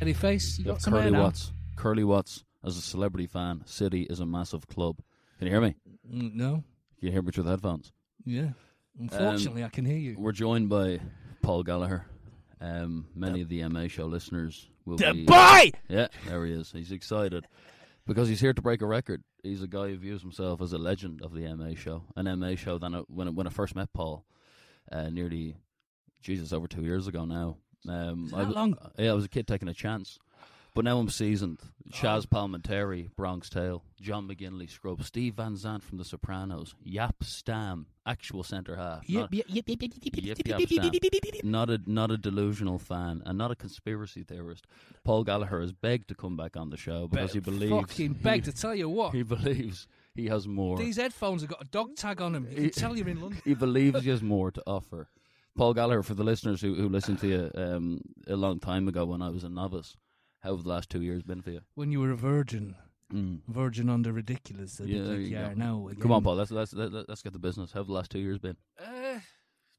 Any face? You got some Curly Watts. Curly Watts as a celebrity fan. City is a massive club. Can you hear me? No. Can you hear me through the headphones? Yeah. Unfortunately, I can hear you. We're joined by Paul Gallagher. Many of the MA show listeners will be... Boy! Yeah, there he is. He's excited because he's here to break a record. He's a guy who views himself as a legend of the MA show. An MA show, when I first met Paul, nearly, over 2 years ago now. How long? Yeah, I was a kid taking a chance. But now I'm seasoned. Chaz Palminteri, Bronx Tale, John McGinley, Scrub, Steve Van Zandt from The Sopranos, Yap Stam, actual centre half. Not a delusional fan and not a conspiracy theorist. Paul Gallagher has begged to come back on the show because he believes... Fucking begged, to tell you what. He believes he has more. These headphones have got a dog tag on them. He can tell you're in London. He believes he has more to offer. Paul Gallagher, for the listeners who listened to you a long time ago when I was a novice, how have the last 2 years been for you? When you were a virgin. Virgin under ridiculous. Now come on, Paul, let's get the business. How have the last 2 years been? It's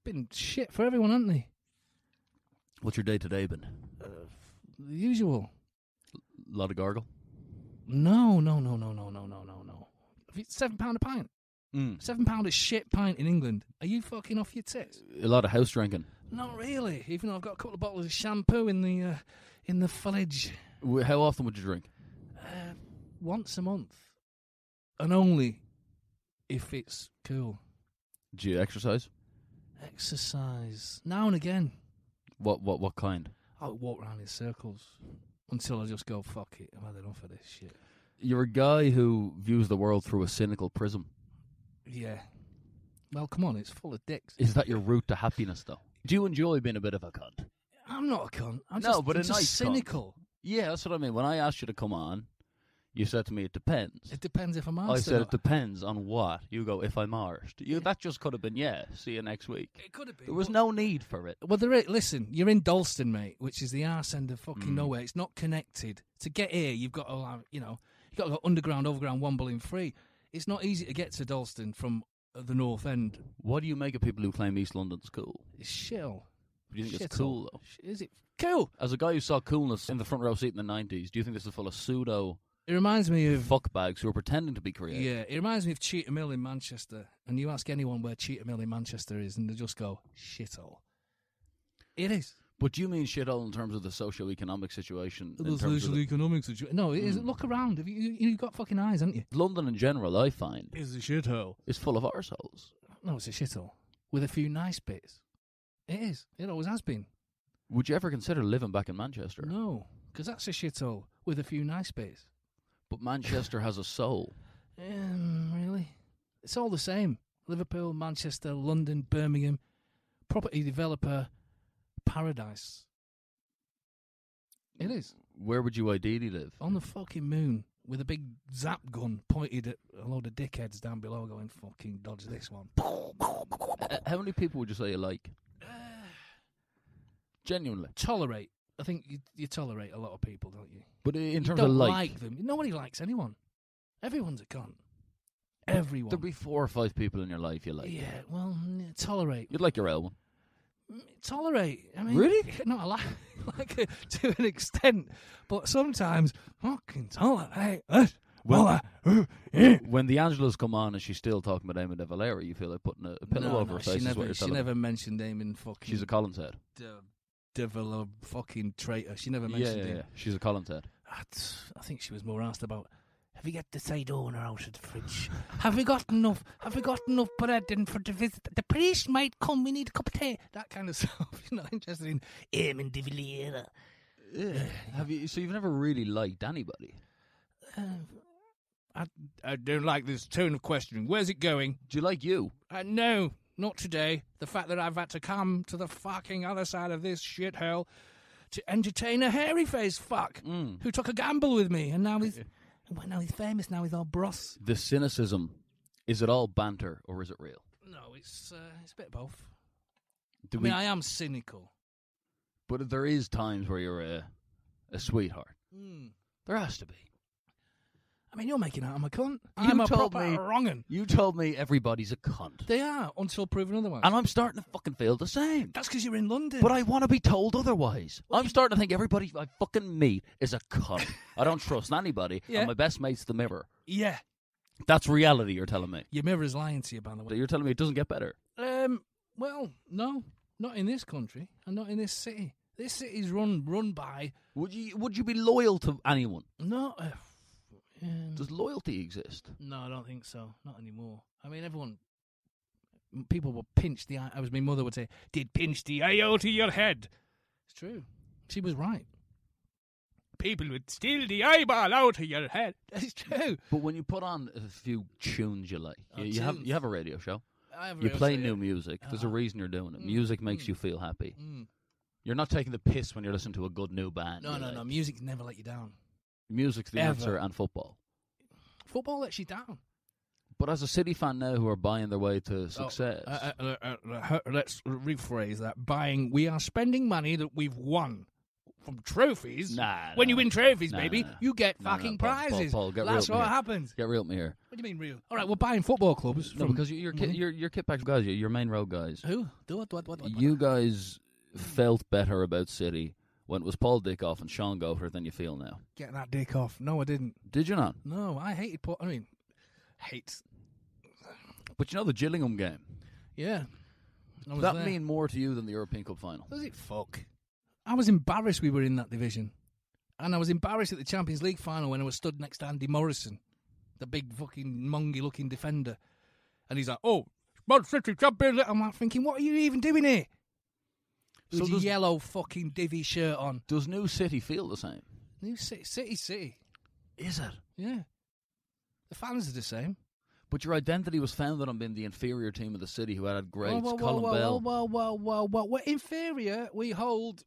been shit for everyone, hasn't they? What's your day-to-day been? The usual. A lot of gargle? No. £7 a pint. £7 a shit pint in England. Are you fucking off your tits? A lot of house drinking. Not really, even though I've got a couple of bottles of shampoo in the fridge. How often would you drink? Once a month. And only if it's cool. Do you exercise? Exercise. Now and again. What kind? I walk around in circles until I just go, fuck it, I've had enough of this shit. You're a guy who views the world through a cynical prism. Yeah. Well, come on, it's full of dicks. Is that your route to happiness, though? Do you enjoy being a bit of a cunt? I'm not a cunt. I'm just cynical. Cunt. Yeah, that's what I mean. When I asked you to come on, you said to me, it depends. It depends if I'm arsed. I said, it depends on what? You go, if I'm arsed. That just could have been, see you next week. It could have been. There was no need for it. Well, listen, you're in Dalston, mate, which is the arse end of fucking nowhere. It's not connected. To get here, you've got to, go underground, overground, wombling free. It's not easy to get to Dalston from the north end. What do you make of people who claim East London's cool? It's shill. Do you think it's cool, though? Is it cool? As a guy who saw coolness in the front row seat in the 90s, do you think this is full of pseudo... It reminds me of... fuckbags who are pretending to be creative? Yeah, it reminds me of Cheetah Mill in Manchester. And you ask anyone where Cheetah Mill in Manchester is, and they just go, shithole. It is. But do you mean shithole in terms of the socio-economic situation? The socio-economic situation? No, it is. Look around. You've got fucking eyes, haven't you? London in general, I find... is a shithole. It's full of arseholes. No, it's a shithole. With a few nice bits. It is. It always has been. Would you ever consider living back in Manchester? No, because that's a shithole with a few nice bits. But Manchester has a soul. Really? It's all the same. Liverpool, Manchester, London, Birmingham. Property developer paradise. It is. Where would you ideally live? On the fucking moon with a big zap gun pointed at a load of dickheads down below going, fucking dodge this one. How many people would you say you like? Genuinely. Tolerate. I think you tolerate a lot of people, don't you? But in terms of like them. Nobody likes anyone. Everyone's a cunt. Everyone. There'll be 4 or 5 people in your life you like. Yeah, well, tolerate. You'd like your L1. Tolerate. I mean, really? No, I like it to an extent. But sometimes, fucking tolerate. When the Angela's come on and she's still talking about Eamon De Valera, you feel like putting a pillow over her face. She never mentioned Eamon fucking... She's a Collins head. Devil, fucking traitor. She never mentioned him. Yeah. She's a Collins head. I think she was more asked about, have you got the cider owner out of the fridge? Have we got enough bread in for the visit? The priest might come, we need a cup of tea. That kind of stuff. You're not interested in Eamon De Valera. So you've never really liked anybody? I don't like this tone of questioning. Where's it going? Do you like you? No, not today. The fact that I've had to come to the fucking other side of this shithole to entertain a hairy-faced fuck who took a gamble with me, and now he's famous, now he's all bros. The cynicism, is it all banter or is it real? No, it's a bit of both. I am cynical. But there is times where you're a sweetheart. There has to be. I mean, you're making out I'm a cunt. I'm a proper wrong'un. You told me everybody's a cunt. They are, until proven otherwise. And I'm starting to fucking feel the same. That's because you're in London. But I want to be told otherwise. Well, I'm starting to think everybody I fucking meet is a cunt. I don't trust anybody, yeah. And my best mate's the mirror. Yeah. That's reality, you're telling me. Your mirror's lying to you, by the way. You're telling me it doesn't get better. Well, no. Not in this country, and not in this city. This city's run by... Would you be loyal to anyone? No... Does loyalty exist? No, I don't think so. Not anymore. I mean, people would pinch the eye. My mother would say, "Did pinch the eye out of your head?" It's true. She was right. People would steal the eyeball out of your head. It's true. But when you put on a few tunes you like, you have a radio show. I have a radio show. You play new music. There's a reason you're doing it. Music makes you feel happy. You're not taking the piss when you're listening to a good new band. No. Music's never let you down. Music's the answer, and football. Football lets you down. But as a City fan now who are buying their way to success... let's rephrase that. We are spending money that we've won from trophies. When you win trophies, baby, you get fucking prizes. Paul, that's what happens. Get real with me here. What do you mean real? All right, we're buying football clubs. No, because you're kitback guys, you're main road guys. Who? You guys felt better about City when it was Paul Dickoff and Sean Goater than you feel now. Getting that dick off. No, I didn't. Did you not? No, I hated Paul. I mean, hate. But you know the Gillingham game? Yeah. Does that mean more to you than the European Cup final? Does it? Fuck. I was embarrassed we were in that division. And I was embarrassed at the Champions League final when I was stood next to Andy Morrison, the big fucking mongy-looking defender. And he's like, "Oh, Man City Champions League." I'm like thinking, what are you even doing here? With a yellow fucking divvy shirt on. Does New City feel the same? New City, City. Is it? Yeah. The fans are the same. But your identity was founded on being the inferior team of the city who had greats, Colin Bell. Well. We're inferior. We hold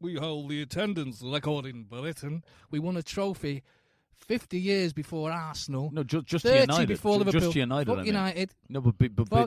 the attendance record in Britain. We won a trophy 50 years before Arsenal. No, just 30 United. Before Liverpool. Just United. Fuck United. No, but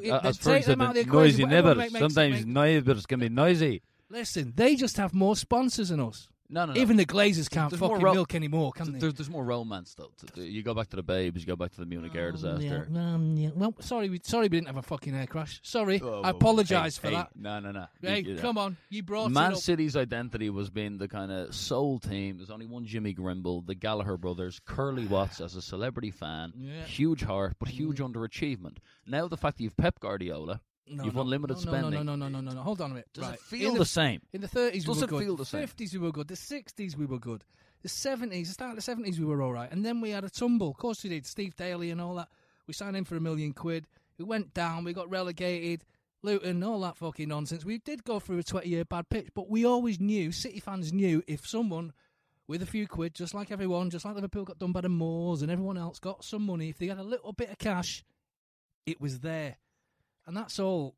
as Ferg said, noisy neighbours. Sometimes neighbours can be noisy. Listen, they just have more sponsors than us. No. Even the Glazers can't fucking milk anymore, can they? There's more romance, though. You go back to the Babes, you go back to the Munich air disaster. Yeah. Well, sorry we didn't have a fucking air crash. Sorry, I apologise for that. No. Hey, come on, you brought Man it up. City's identity was being the kind of soul team. There's only one Jimmy Grimble, the Gallagher brothers, Curly Watts as a celebrity fan. Yeah. Huge heart, but huge underachievement. Now the fact that you've Pep Guardiola... You've unlimited spending. No. Hold on a minute. Does it feel the same? In the 30s, we were good. Feel the same? 50s, we were good. The 60s, we were good. The 70s, the start of the 70s, we were all right. And then we had a tumble. Of course we did. Steve Daley and all that. We signed him for £1 million. We went down. We got relegated. Luton, all that fucking nonsense. We did go through a 20-year bad pitch, but we always knew, City fans knew, if someone with a few quid, just like everyone, just like Liverpool got done by the Moors and everyone else, got some money, if they had a little bit of cash, it was there. And that's all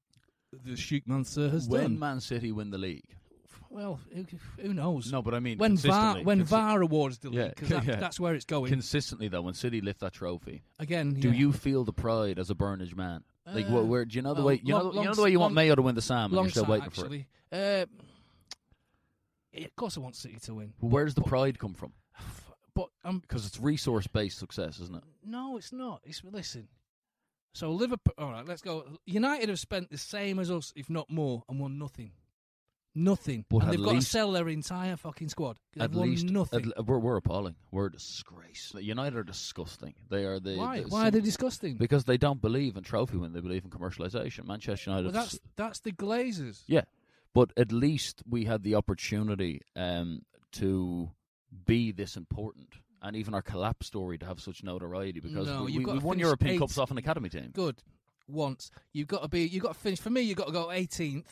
the Sheikh Mansour has done. When Man City win the league? Well, who knows? No, but I mean, when VAR awards the league, because that's where it's going. Consistently, though, when City lift that trophy. Again, do you feel the pride as a Burnage man? Like, where do you know the way you want Mayo to win the Sam and you're still waiting for it? Of course I want City to win. Well, where's the pride come from? Because it's resource-based success, isn't it? No, it's not. Listen... So Liverpool, all right, let's go. United have spent the same as us, if not more, and won nothing. Nothing. But and they've got to sell their entire fucking squad. At they've least, won nothing. We're appalling. We're a disgrace. United are disgusting. They are the... Why? Why are they disgusting? Because they don't believe in trophy win. They believe in commercialisation. Manchester United... Well, that's the Glazers. Yeah. But at least we had the opportunity to be this important. And even our collapse story to have such notoriety because we won European Cups off an academy team. Good. Once. You've got to finish. For me, you've got to go 18th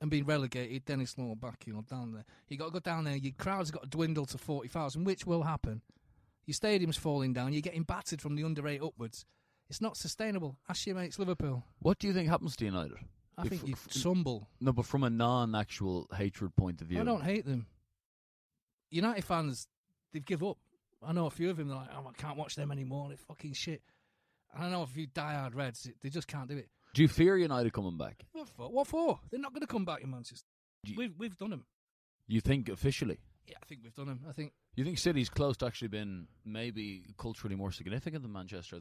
and be relegated. Dennis Law back down there. You've got to go down there. Your crowd's got to dwindle to 40,000, which will happen. Your stadium's falling down. You're getting battered from the under 8 upwards. It's not sustainable. Ask your mates, Liverpool. What do you think happens to United? I think you tumble. No, but from a non-actual hatred point of view. I don't hate them. United fans, they've give up. I know a few of them, they're like, "Oh, I can't watch them anymore, they're fucking shit." And I know a few diehard Reds, they just can't do it. Do you fear United coming back? What for? They're not going to come back in Manchester. We've done them. You think officially? Yeah, I think we've done him. I think. You think City's close to actually been maybe culturally more significant than Manchester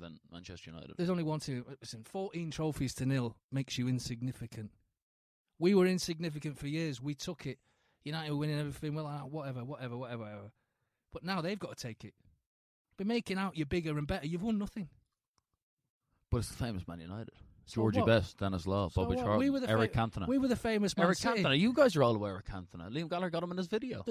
United? There's only one thing. Listen, 14 trophies to nil makes you insignificant. We were insignificant for years. We took it. United were winning everything. Well, whatever. But now they've got to take it. By making out you're bigger and better, you've won nothing. But it's the famous Man United. So Georgie what? Best, Dennis Law, so Bobby Charlton, Eric Cantona. We were the famous Man City. Eric Cantona, you guys are all aware of Cantona. Liam Gallagher got him in his video.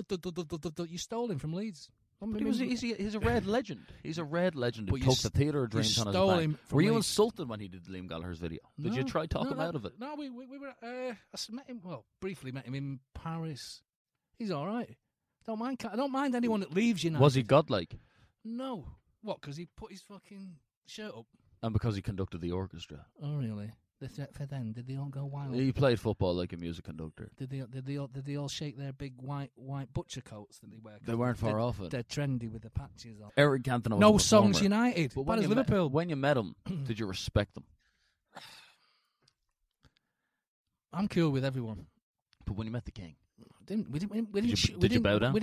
You stole him from Leeds. But he's a red legend. He's a red legend who took the theatre dreams on his back. Were you insulted when he did Liam Gallagher's video? No, did you try to talk him out of it? No, we were... I met him, briefly met him in Paris. He's all right. I don't mind anyone that leaves United. Was he godlike? No. What, because he put his fucking shirt up? And because he conducted the orchestra. Oh, really? For them, did they all go wild? He played football like a music conductor. Did they all shake their big white butcher coats that they wear? They weren't far off it. They're trendy with the patches on. Eric Cantona was no songs United. But as Liverpool. When you met him, did you respect them? I'm cool with everyone. But when you met the king, did you bow down? We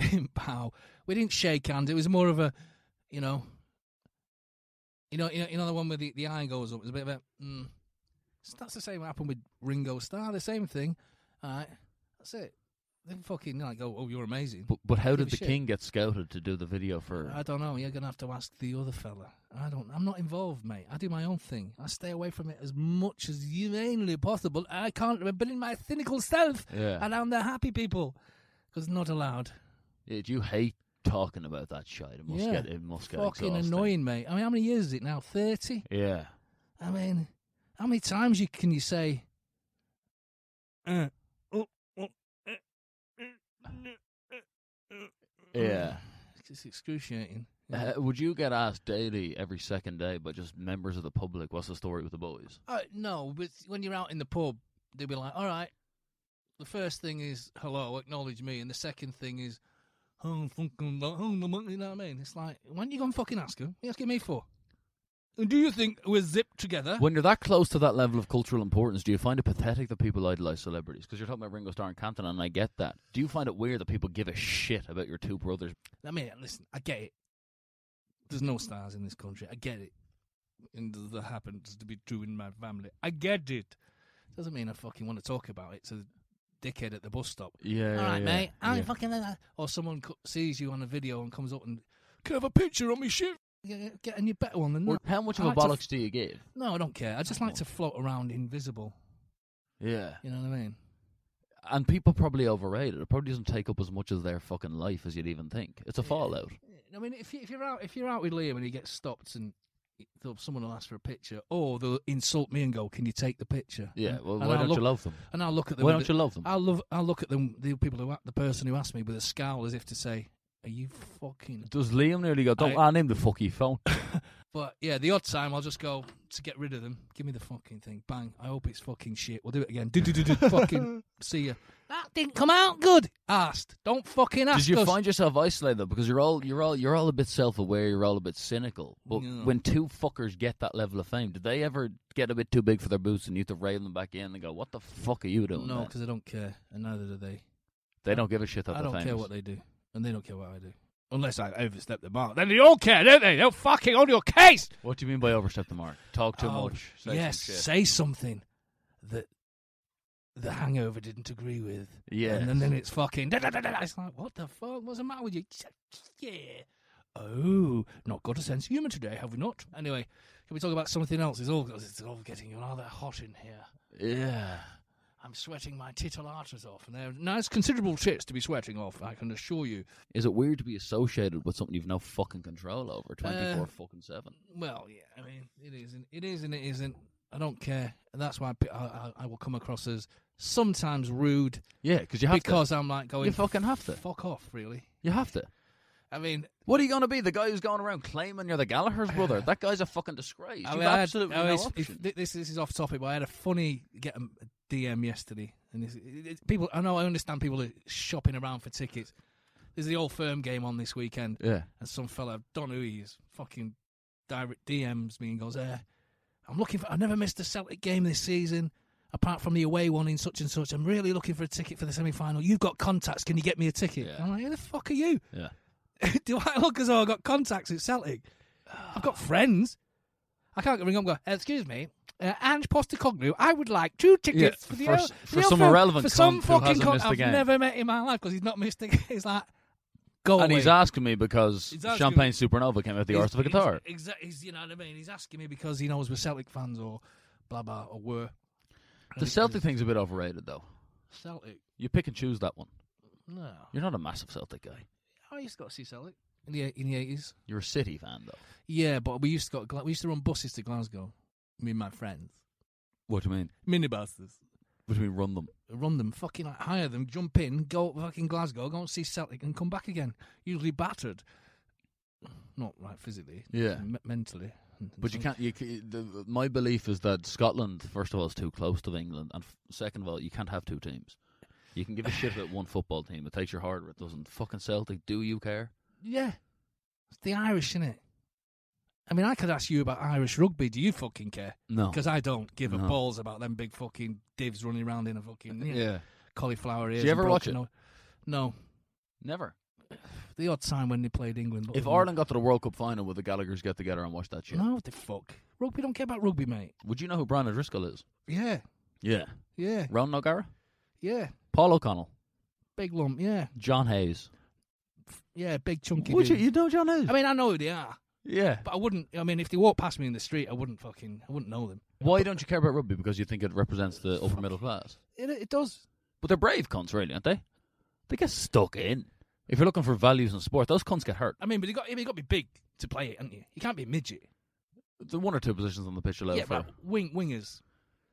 didn't bow. We didn't shake hands. It was more of a, You know the one where the eye goes up. It's a bit of a. That's the same what happened with Ringo Starr. The same thing. All right, that's it. Then fucking go. Oh, you're amazing. But how did the king get scouted to do the video for? I don't know. You're gonna have to ask the other fella. I'm not involved, mate. I do my own thing. I stay away from it as much as humanly possible. I can't. I've been in my cynical self around the happy people because not allowed. Yeah, do you hate talking about that shit? It must get fucking annoying, mate. I mean, how many years is it now? 30? Yeah. I mean, how many times can you say... Yeah. It's excruciating. Yeah. Would you get asked daily, every second day, by just members of the public, what's the story with the boys? No, but when you're out in the pub, they'll be like, all right, the first thing is, hello, acknowledge me, and the second thing is, oh, fucking, you know what I mean? It's like, when you go and fucking ask him? What are you asking me for? Do you think we're zipped together? When you're that close to that level of cultural importance, do you find it pathetic that people idolise celebrities? Because you're talking about Ringo Starr and Cantona, and I get that. Do you find it weird that people give a shit about your two brothers? I mean, listen, I get it. There's no stars in this country. I get it. And that happens to be true in my family. I get it. Doesn't mean I fucking want to talk about it. So dickhead at the bus stop. Yeah, all right, mate. I ain't fucking... Or someone sees you on a video and comes up and... Can I have a picture on me shit? Get a new better one than that. How much of a bollocks do you give? No, I don't care. I just like to float around invisible. Yeah. You know what I mean? And people probably overrate it. It probably doesn't take up as much of their fucking life as you'd even think. It's a fallout. I mean, if you're out with Liam and he gets stopped and... someone will ask for a picture, or they'll insult me and go, "Can you take the picture?" Yeah, well, why don't you love them? And I'll look at them. Why don't you love them? I'll look at them. The people the person who asked me with a scowl, as if to say, "Are you fucking?" Does Liam nearly go? Don't hand him the fucking phone. But yeah, the odd time I'll just go to get rid of them. Give me the fucking thing, bang! I hope it's fucking shit. We'll do it again. Fucking see ya. That didn't come out good. Asked. Don't fucking ask us. Did you find yourself isolated though? Because you're all a bit self-aware. You're all a bit cynical. But when two fuckers get that level of fame, did they ever get a bit too big for their boots and you have to rail them back in and go, "What the fuck are you doing?" No, because I don't care, and neither do they. They don't give a shit that they're famous. I don't care what they do, and they don't care what I do. Unless I overstep the mark. Then they all care, don't they? They're fucking on your case! What do you mean by overstep the mark? Talk too much. Say something that the hangover didn't agree with. Yeah. And then it's fucking... It's like, what the fuck? What's the matter with you? Yeah. Oh, not got a sense of humour today, have we not? Anyway, can we talk about something else? It's all getting rather hot in here. Yeah. I'm sweating my titillatas off, and they're nice, considerable tits to be sweating off, I can assure you. Is it weird to be associated with something you've no fucking control over, 24/7? Well, yeah, I mean, it is and it isn't. I don't care, and that's why I will come across as sometimes rude. Yeah, because you have to. Because I'm like going... You fucking have to. Fuck off, really. You have to. I mean... What are you going to be? The guy who's going around claiming you're the Gallagher's brother? That guy's a fucking disgrace. I mean, I had no option. This is off topic, but I had a funny... DM yesterday, and people. I know, I understand people are shopping around for tickets. There's the Old Firm game on this weekend, and some fella, I don't know who he is, fucking direct DMs me and goes, "I'm looking for. I never missed a Celtic game this season. apart from the away one in such and such, I'm really looking for a ticket for the semi-final. You've got contacts. Can you get me a ticket? Yeah. I'm like, who the fuck are you? Yeah. Do I look as though I've got contacts at Celtic? I've got friends. I can't ring up and go, excuse me, Ange Postacoglu, I would like 2 tickets for some fucking cunt I've never met in my life because he's not missed a game. It's like, go away. And he's asking me because Champagne Supernova came out the arse of a guitar. Exactly, you know what I mean? He's asking me because he knows we're Celtic fans or blah, blah, or were. The Celtic thing's a bit overrated, though. Celtic? You pick and choose that one. No. You're not a massive Celtic guy. I used to go to see Celtic in the 80s. You're a City fan, though. Yeah, but we used to run buses to Glasgow. Me and my friends. What do you mean? Minibuses. What do you mean, run them? Run them, fucking like, hire them, jump in, go up fucking Glasgow, go and see Celtic and come back again. Usually battered. Not like physically. Yeah. Mentally. But you can't... My belief is that Scotland, first of all, is too close to England, and second of all, you can't have 2 teams. You can give a shit about one football team. It takes your heart, it doesn't. Fucking Celtic, do you care? Yeah. It's the Irish, innit? I mean, I could ask you about Irish rugby. Do you fucking care? No. Because I don't give a balls about them big fucking divs running around in a fucking... Yeah. Cauliflower ears. Did you ever watch it? No. Never. The odd time when they played England. If Ireland got to the World Cup final, would the Gallaghers get together and watch that shit? No, the fuck. Rugby, don't care about rugby, mate. Would you know who Brian O'Driscoll is? Yeah. Yeah. Yeah. Ronan O'Gara? Yeah. Paul O'Connell? Big lump, yeah. John Hayes? Yeah, big chunky dude. Would you? You know John Hayes? I mean, I know who they are. Yeah. But I wouldn't, I mean, if they walked past me in the street, I wouldn't know them. Why don't you care about rugby? Because you think it represents the upper middle class? It does. But they're brave cunts, really, aren't they? They get stuck in. If you're looking for values in sport, those cunts get hurt. I mean, but you've got to be big to play it, haven't you? You can't be a midget. There are 1 or 2 positions on the pitch allowed for. Yeah, but wingers.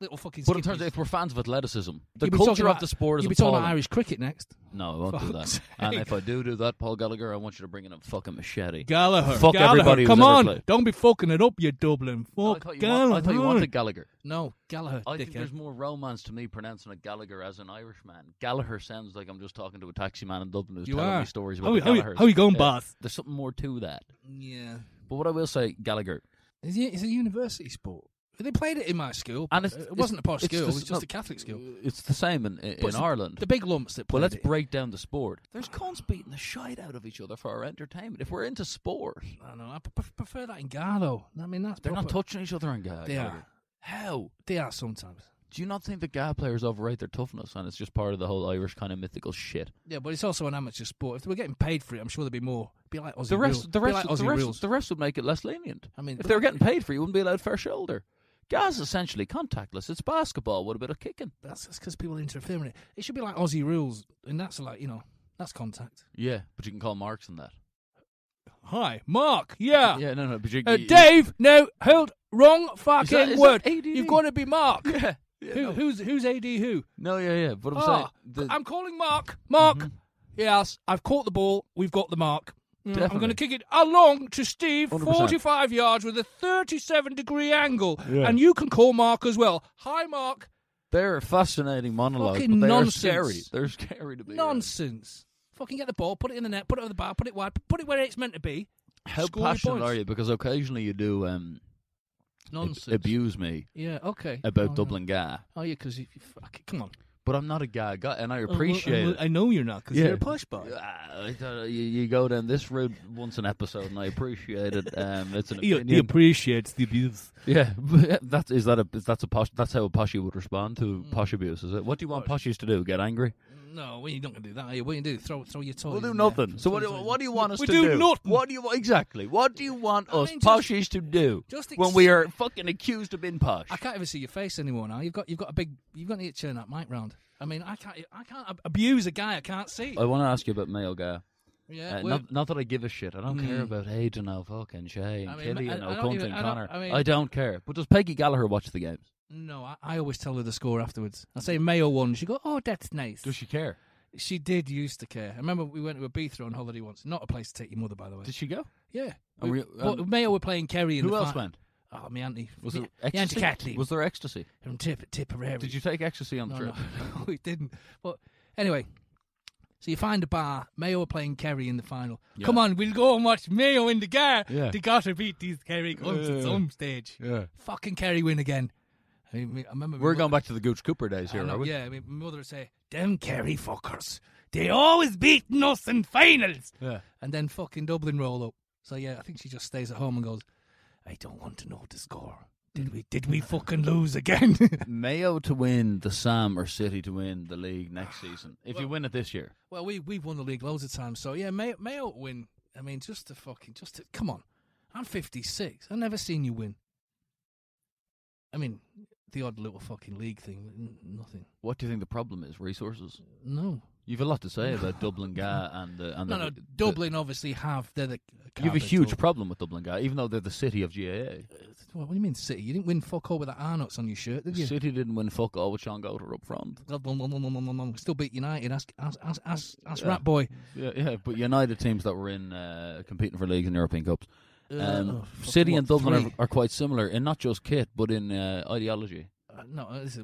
Little fucking skippies. But in terms of, if we're fans of athleticism, the culture of the sport is appalling. You'll be talking about Irish cricket next. No, I won't do that. And if I do that, Paul Gallagher, I want you to bring in a fucking machete. Gallagher. Fuck everybody who's ever played. Come on. Don't be fucking it up, you Dublin. Fuck Gallagher. I thought you wanted Gallagher. No, Gallagher. I think there's more romance to me pronouncing a Gallagher as an Irishman. Gallagher sounds like I'm just talking to a taxi man in Dublin who's telling me stories about Gallagher. How are you going, boss? There's something more to that. Yeah. But what I will say, Gallagher. It's a university sport. They played it in my school, and it wasn't a posh school. It was just a Catholic school. It's the same in Ireland. The big lumps that played. Well, let's break down the sport. There's cons beating the shite out of each other for our entertainment. If we're into sport, I know. I prefer that in Gar, though. I mean, they're not touching each other in Gar. They are. How? They are sometimes. Do you not think the Gar players overrate their toughness, and it's just part of the whole Irish kind of mythical shit? Yeah, but it's also an amateur sport. If they were getting paid for it, I'm sure there'd be more. Be like Aussie rules. The refs would make it less lenient. I mean, if they were getting paid for it, you wouldn't be allowed fair shoulder. Gar's essentially contactless. It's basketball with a bit of kicking. That's because people interfere in it. It should be like Aussie rules, and that's like, you know, that's contact. Yeah, but you can call marks on that. Hi, Mark. Yeah. Yeah, no, but you... Dave, no, hold, wrong fucking word. You've got to be Mark. Yeah. Yeah, who's AD who? No, yeah. But I'm saying... I'm calling Mark. Mark. Mm-hmm. Yes, I've caught the ball. We've got the mark. I'm going to kick it along to Steve, 100%. 45 yards with a 37-degree angle. Yeah. And you can call Mark as well. Hi, Mark. They're fascinating monologues, fucking but they're scary. They're scary to be. Nonsense. Right. Fucking get the ball, put it in the net, put it over the bar, put it wide, put it where it's meant to be. How passionate are you? Because occasionally you do... nonsense. Abuse me. Yeah, okay. About Dublin Ga. Oh, yeah, because... Come on. But I'm not a guy, and I appreciate it. I know you're not, because you're a push bar. You go down this route once an episode, and I appreciate it. It's an opinion. He appreciates the abuse. Yeah, that's how a poshie would respond to posh abuse, is it? What do you want poshies to do? Get angry? No, well, you're not going to do that, are you? What are you going to do? Throw your toys. We'll do nothing. So what do you want us to do? We do nothing. Exactly. What do you want us poshies to do when we are fucking accused of being posh? I can't even see your face anymore now. You've got to turn that mic round. I mean, I can't abuse a guy I can't see. I want to ask you about Mayo Guy. Yeah, not that I give a shit. I don't care about Aidan O'Fucking Shea and Killy and O'Cunt and Connor. I don't care. But does Peggy Gallagher watch the games? No, I always tell her the score afterwards. I say Mayo won. She go, oh, that's nice. Does she care? She did used to care. I remember we went to Ibiza on holiday once. Not a place to take your mother, by the way. Did she go? Yeah. Mayo were playing Kerry in the final. Who else went? Oh, my auntie. Was there ecstasy? Auntie Catley. Was there ecstasy? From Tipperary. Did you take ecstasy on the trip? No, we didn't. But anyway, so you find a bar. Mayo were playing Kerry in the final. Yeah. Come on, we'll go and watch Mayo in the Gar. Yeah. They got to beat these Kerry cunts at some stage. Yeah. Fucking Kerry win again. I mean, I remember we're going back to the Gooch Cooper days here, aren't we? Yeah, I mean, my mother would say, "Them Kerry fuckers, they always beating us in finals." Yeah. And then fucking Dublin roll up. So yeah, I think she just stays at home and goes, "I don't want to know the score. Did we fucking lose again?" Mayo to win the Sam or City to win the league next season. If you win it this year, well, we've won the league loads of times. So yeah, Mayo to win. I mean, just to come on. I'm 56. I've never seen you win. I mean, the odd little fucking league thing, nothing. What do you think the problem is? Resources? No. You've a lot to say about Dublin Ga and no, Dublin obviously have... You have a huge problem with Dublin Ga, even though they're the city of GAA. What do you mean city? You didn't win fuck all with the Arnott's on your shirt, did you? City didn't win fuck all with Sean Goater up front. Still beat United, as Rat Boy. Yeah, but United teams that were in competing for leagues and European Cups. City and Dublin are quite similar in not just kit but in ideology.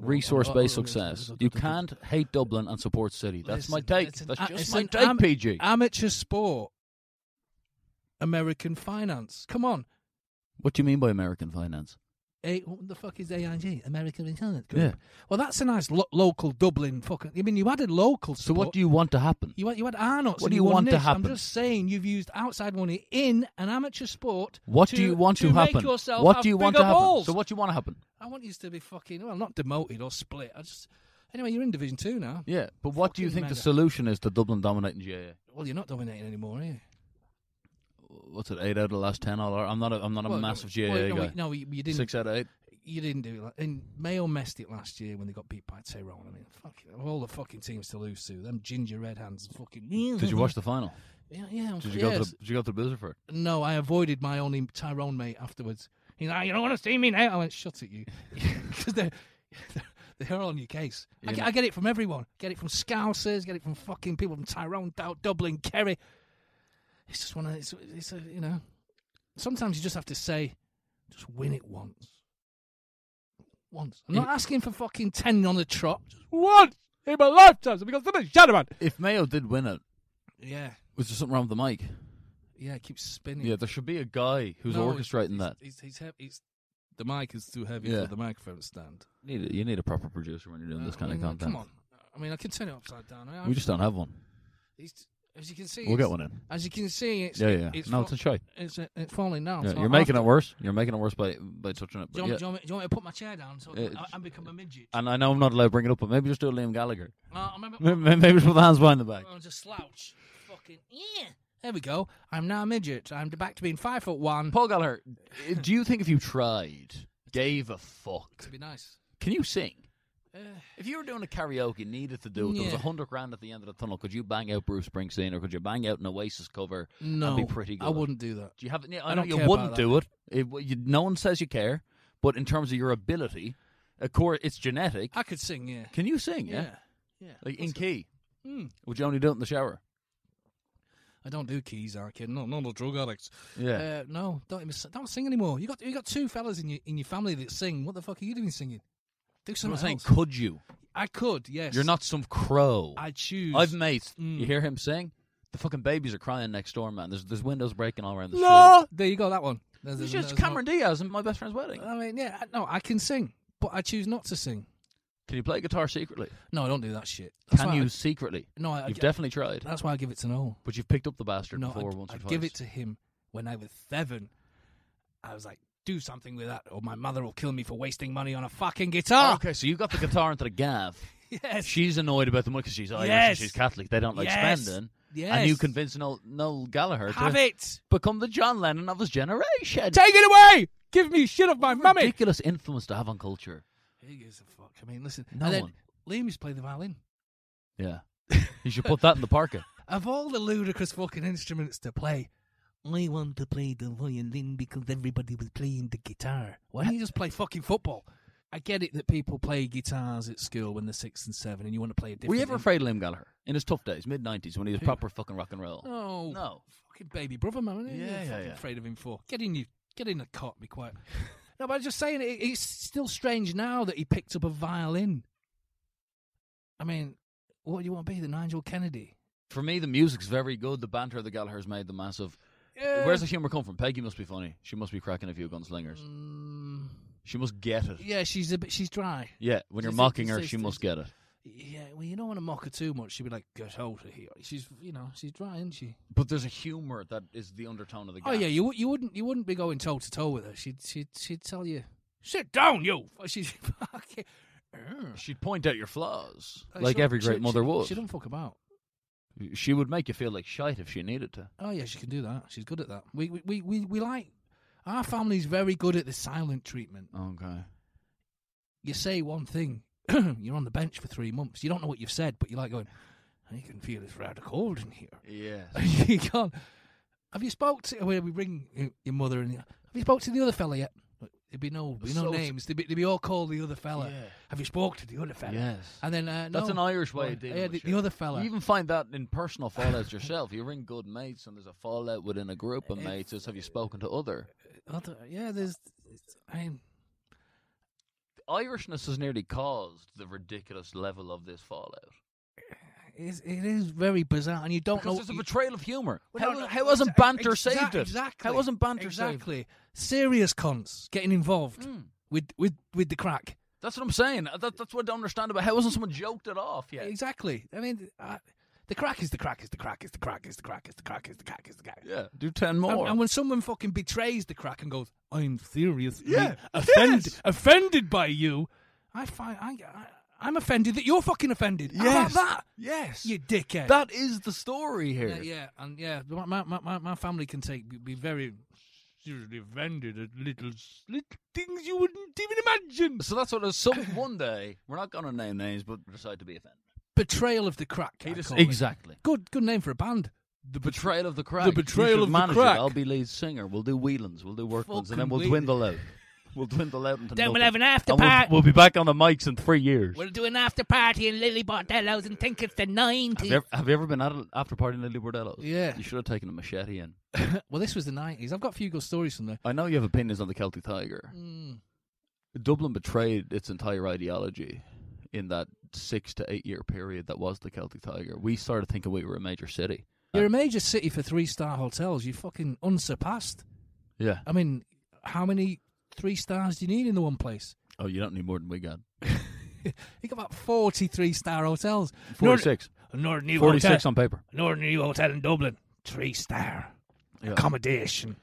Resource-based success. You can't hate Dublin and support City. That's my take. That's just my take, PG. Amateur sport. American finance. Come on. What do you mean by American finance? What the fuck is AIG? American Insurance Group. Yeah. Well, that's a nice local Dublin fucking... I mean, you had a local support. So what do you want to happen? You had Arnott's. What do you want to happen? I'm just saying you've used outside money in an amateur sport. What do you want to happen? What do you want to happen? Balls. So what do you want to happen? I want you to be fucking... Well, not demoted or split. Anyway, you're in Division 2 now. Yeah, but what do you think the solution is to Dublin dominating GAA? Well, you're not dominating anymore, are you? What's it? 8 out of the last 10. I'm not a massive GAA guy. No, you didn't. 6 out of 8. You didn't do it. And Mayo messed it last year when they got beat by Tyrone. I mean, fucking all the fucking teams to lose to. Them ginger red hands. Fucking. Did you watch the final? Yeah. Did you go to the Blizzard for it? No, I avoided my only Tyrone mate afterwards. He's like, "You don't want to see me now." I went, "Shut it, you," because they're all on your case. I get it from everyone. Get it from Scousers. Get it from fucking people from Tyrone, Dowd, Dublin, Kerry. It's just one of it's a, you know. Sometimes you just have to say, just win it once. Once. I'm not asking for fucking 10 on the trot. Just once in my lifetime. Because I'm a shadow man. If Mayo did win it, yeah, was there something wrong with the mic? Yeah, it keeps spinning. Yeah, there should be a guy who's orchestrating that. He's the mic is too heavy for the microphone stand. You need a proper producer when you're doing this kind of content. Come on, I mean, I can turn it upside down. We just don't have one. As you can see, we'll get one in. As you can see, it's a shite. It's falling now. Yeah, you're making it worse. You're making it worse by touching it. Do you want me to put my chair down so I become a midget? And I know I'm not allowed to bring it up, but maybe just do a Liam Gallagher. Maybe just put the hands behind the back. I'll just slouch. Fucking yeah. There we go. I'm now a midget. I'm back to being 5'1". Paul Gallagher, do you think if you tried, gave a fuck, it'd be nice? Can you sing? If you were doing a karaoke, needed to do it, there was $100 grand at the end of the tunnel, could you bang out Bruce Springsteen or could you bang out an Oasis cover? No, and be pretty good? I wouldn't do that. Do you have? I know you wouldn't do it. No one says you care, but in terms of your ability, of course, it's genetic. I could sing, yeah. Can you sing, yeah. Like in key? Would you only do it in the shower? I don't do keys, I kid. No, no drug addicts. Yeah. No, don't sing anymore. You got two fellas in your family that sing. What the fuck are you doing singing? I'm saying, could you? I could, yes. You're not some crow. I choose. I've mates. You hear him sing? The fucking babies are crying next door, man. There's windows breaking all around the street. There you go, that one. It's just Cameron Diaz and My Best Friend's Wedding. I mean, yeah, no, I can sing, but I choose not to sing. Can you play guitar secretly? No, I don't do that shit. Can you secretly? No, you've definitely tried. That's why I give it to Noel. But you've picked up the bastard before once or twice. I give it to him when I was 7. I was like, do something with that, or my mother will kill me for wasting money on a fucking guitar. Okay, so you got the guitar into the gaff. Yes. She's annoyed about the money because she's Irish and she's Catholic. They don't like spending. Yes. And you convince Noel Gallagher to become the John Lennon of his generation. Take it away! Give me shit off my mummy! Ridiculous influence to have on culture. Who gives a fuck? I mean, listen. No one. Liam used to play the violin. Yeah. You should put that in the parka. Of all the ludicrous fucking instruments to play, I want to play the violin because everybody was playing the guitar. Why don't you just play fucking football? I get it that people play guitars at school when they're 6 and 7 and you want to play a different... Were you ever afraid of Liam Gallagher in his tough days, mid-90s, when he was proper fucking rock and roll? Oh, no. Fucking baby brother, man. Yeah. Afraid of him for. Get in the cot, be quiet. No, but I'm just saying, it's still strange now that he picked up a violin. I mean, what do you want to be, the Nigel Kennedy? For me, the music's very good. The banter the Gallagher's made, the massive... Where's the humour come from? Peggy must be funny. She must be cracking a few gunslingers. She must get it. Yeah, she's a bit. She's dry. Yeah, when you're mocking her, she must get it. Yeah, well, you don't want to mock her too much. She'd be like, "Get out of here." She's, you know, she's dry, isn't she? But there's a humour that is the undertone of the game. Oh yeah, you wouldn't be going toe to toe with her. She'd tell you, "Sit down, you." She'd point out your flaws, like every great mother would. She don't fuck about. She would make you feel like shite if she needed to. Oh yeah, she can do that. She's good at that. We like our family's very good at the silent treatment. Okay. You say one thing, you're on the bench for 3 months. You don't know what you've said, but you're like going, "I can feel it's rather cold in here." Yeah. You can't. Have you spoke to? Well, we ring your mother and have you spoke to the other fella yet? There'd be no names. They'd be all called the other fella. Yeah. Have you spoke to the other fella? Yes. And then that's an Irish way of dealing with the other fella. You even find that in personal fallouts yourself. You're in good mates, and there's a fallout within a group of mates. It's, have you spoken to other? Yeah, there's. I mean, the Irishness has nearly caused the ridiculous level of this fallout. It is very bizarre, and you don't know. Because there's a betrayal of humour. How wasn't banter saved it? Exactly. How wasn't banter saved it? Exactly. Serious cunts getting involved with the crack. That's what I'm saying. That's what I don't understand about. How wasn't someone joked it off yet? Exactly. I mean, the crack is the crack is the crack is the crack is the crack is the crack is the crack is the crack. Yeah, do 10 more. And when someone fucking betrays the crack and goes, "I'm seriously offended by you," I find I'm offended that you're fucking offended. Yes. How about that? Yes. You dickhead. That is the story here. Yeah. My family can be very seriously offended at little things you wouldn't even imagine. So that's what there's one day, we're not going to name names, but decide to be offended. Betrayal of the Crack. Exactly. Good name for a band. The Betrayal of the Crack. The Betrayal of the Crack. I'll be lead singer. We'll do Whelans. We'll do Workmans. And then we'll dwindle out. We'll dwindle out into then nothing. We'll have an after party. We'll be back on the mics in 3 years. We'll do an after party in Lily Bordello's and think it's the 90s. Have you ever been at an after party in Lily Bordello's? Yeah. You should have taken a machete in. Well, this was the 90s. I've got a few good stories from there. I know you have opinions on the Celtic Tiger. Mm. Dublin betrayed its entire ideology in that 6 to 8 year period that was the Celtic Tiger. We started thinking we were a major city. You're a major city for 3-star hotels. You're fucking unsurpassed. Yeah. I mean, how many 3 stars do you need in the one place? Oh, you don't need more than we got. You got about 43-star hotels. 46. Northern 46 hotel on paper. Northern New Hotel in Dublin. 3-star. Yeah. Accommodation.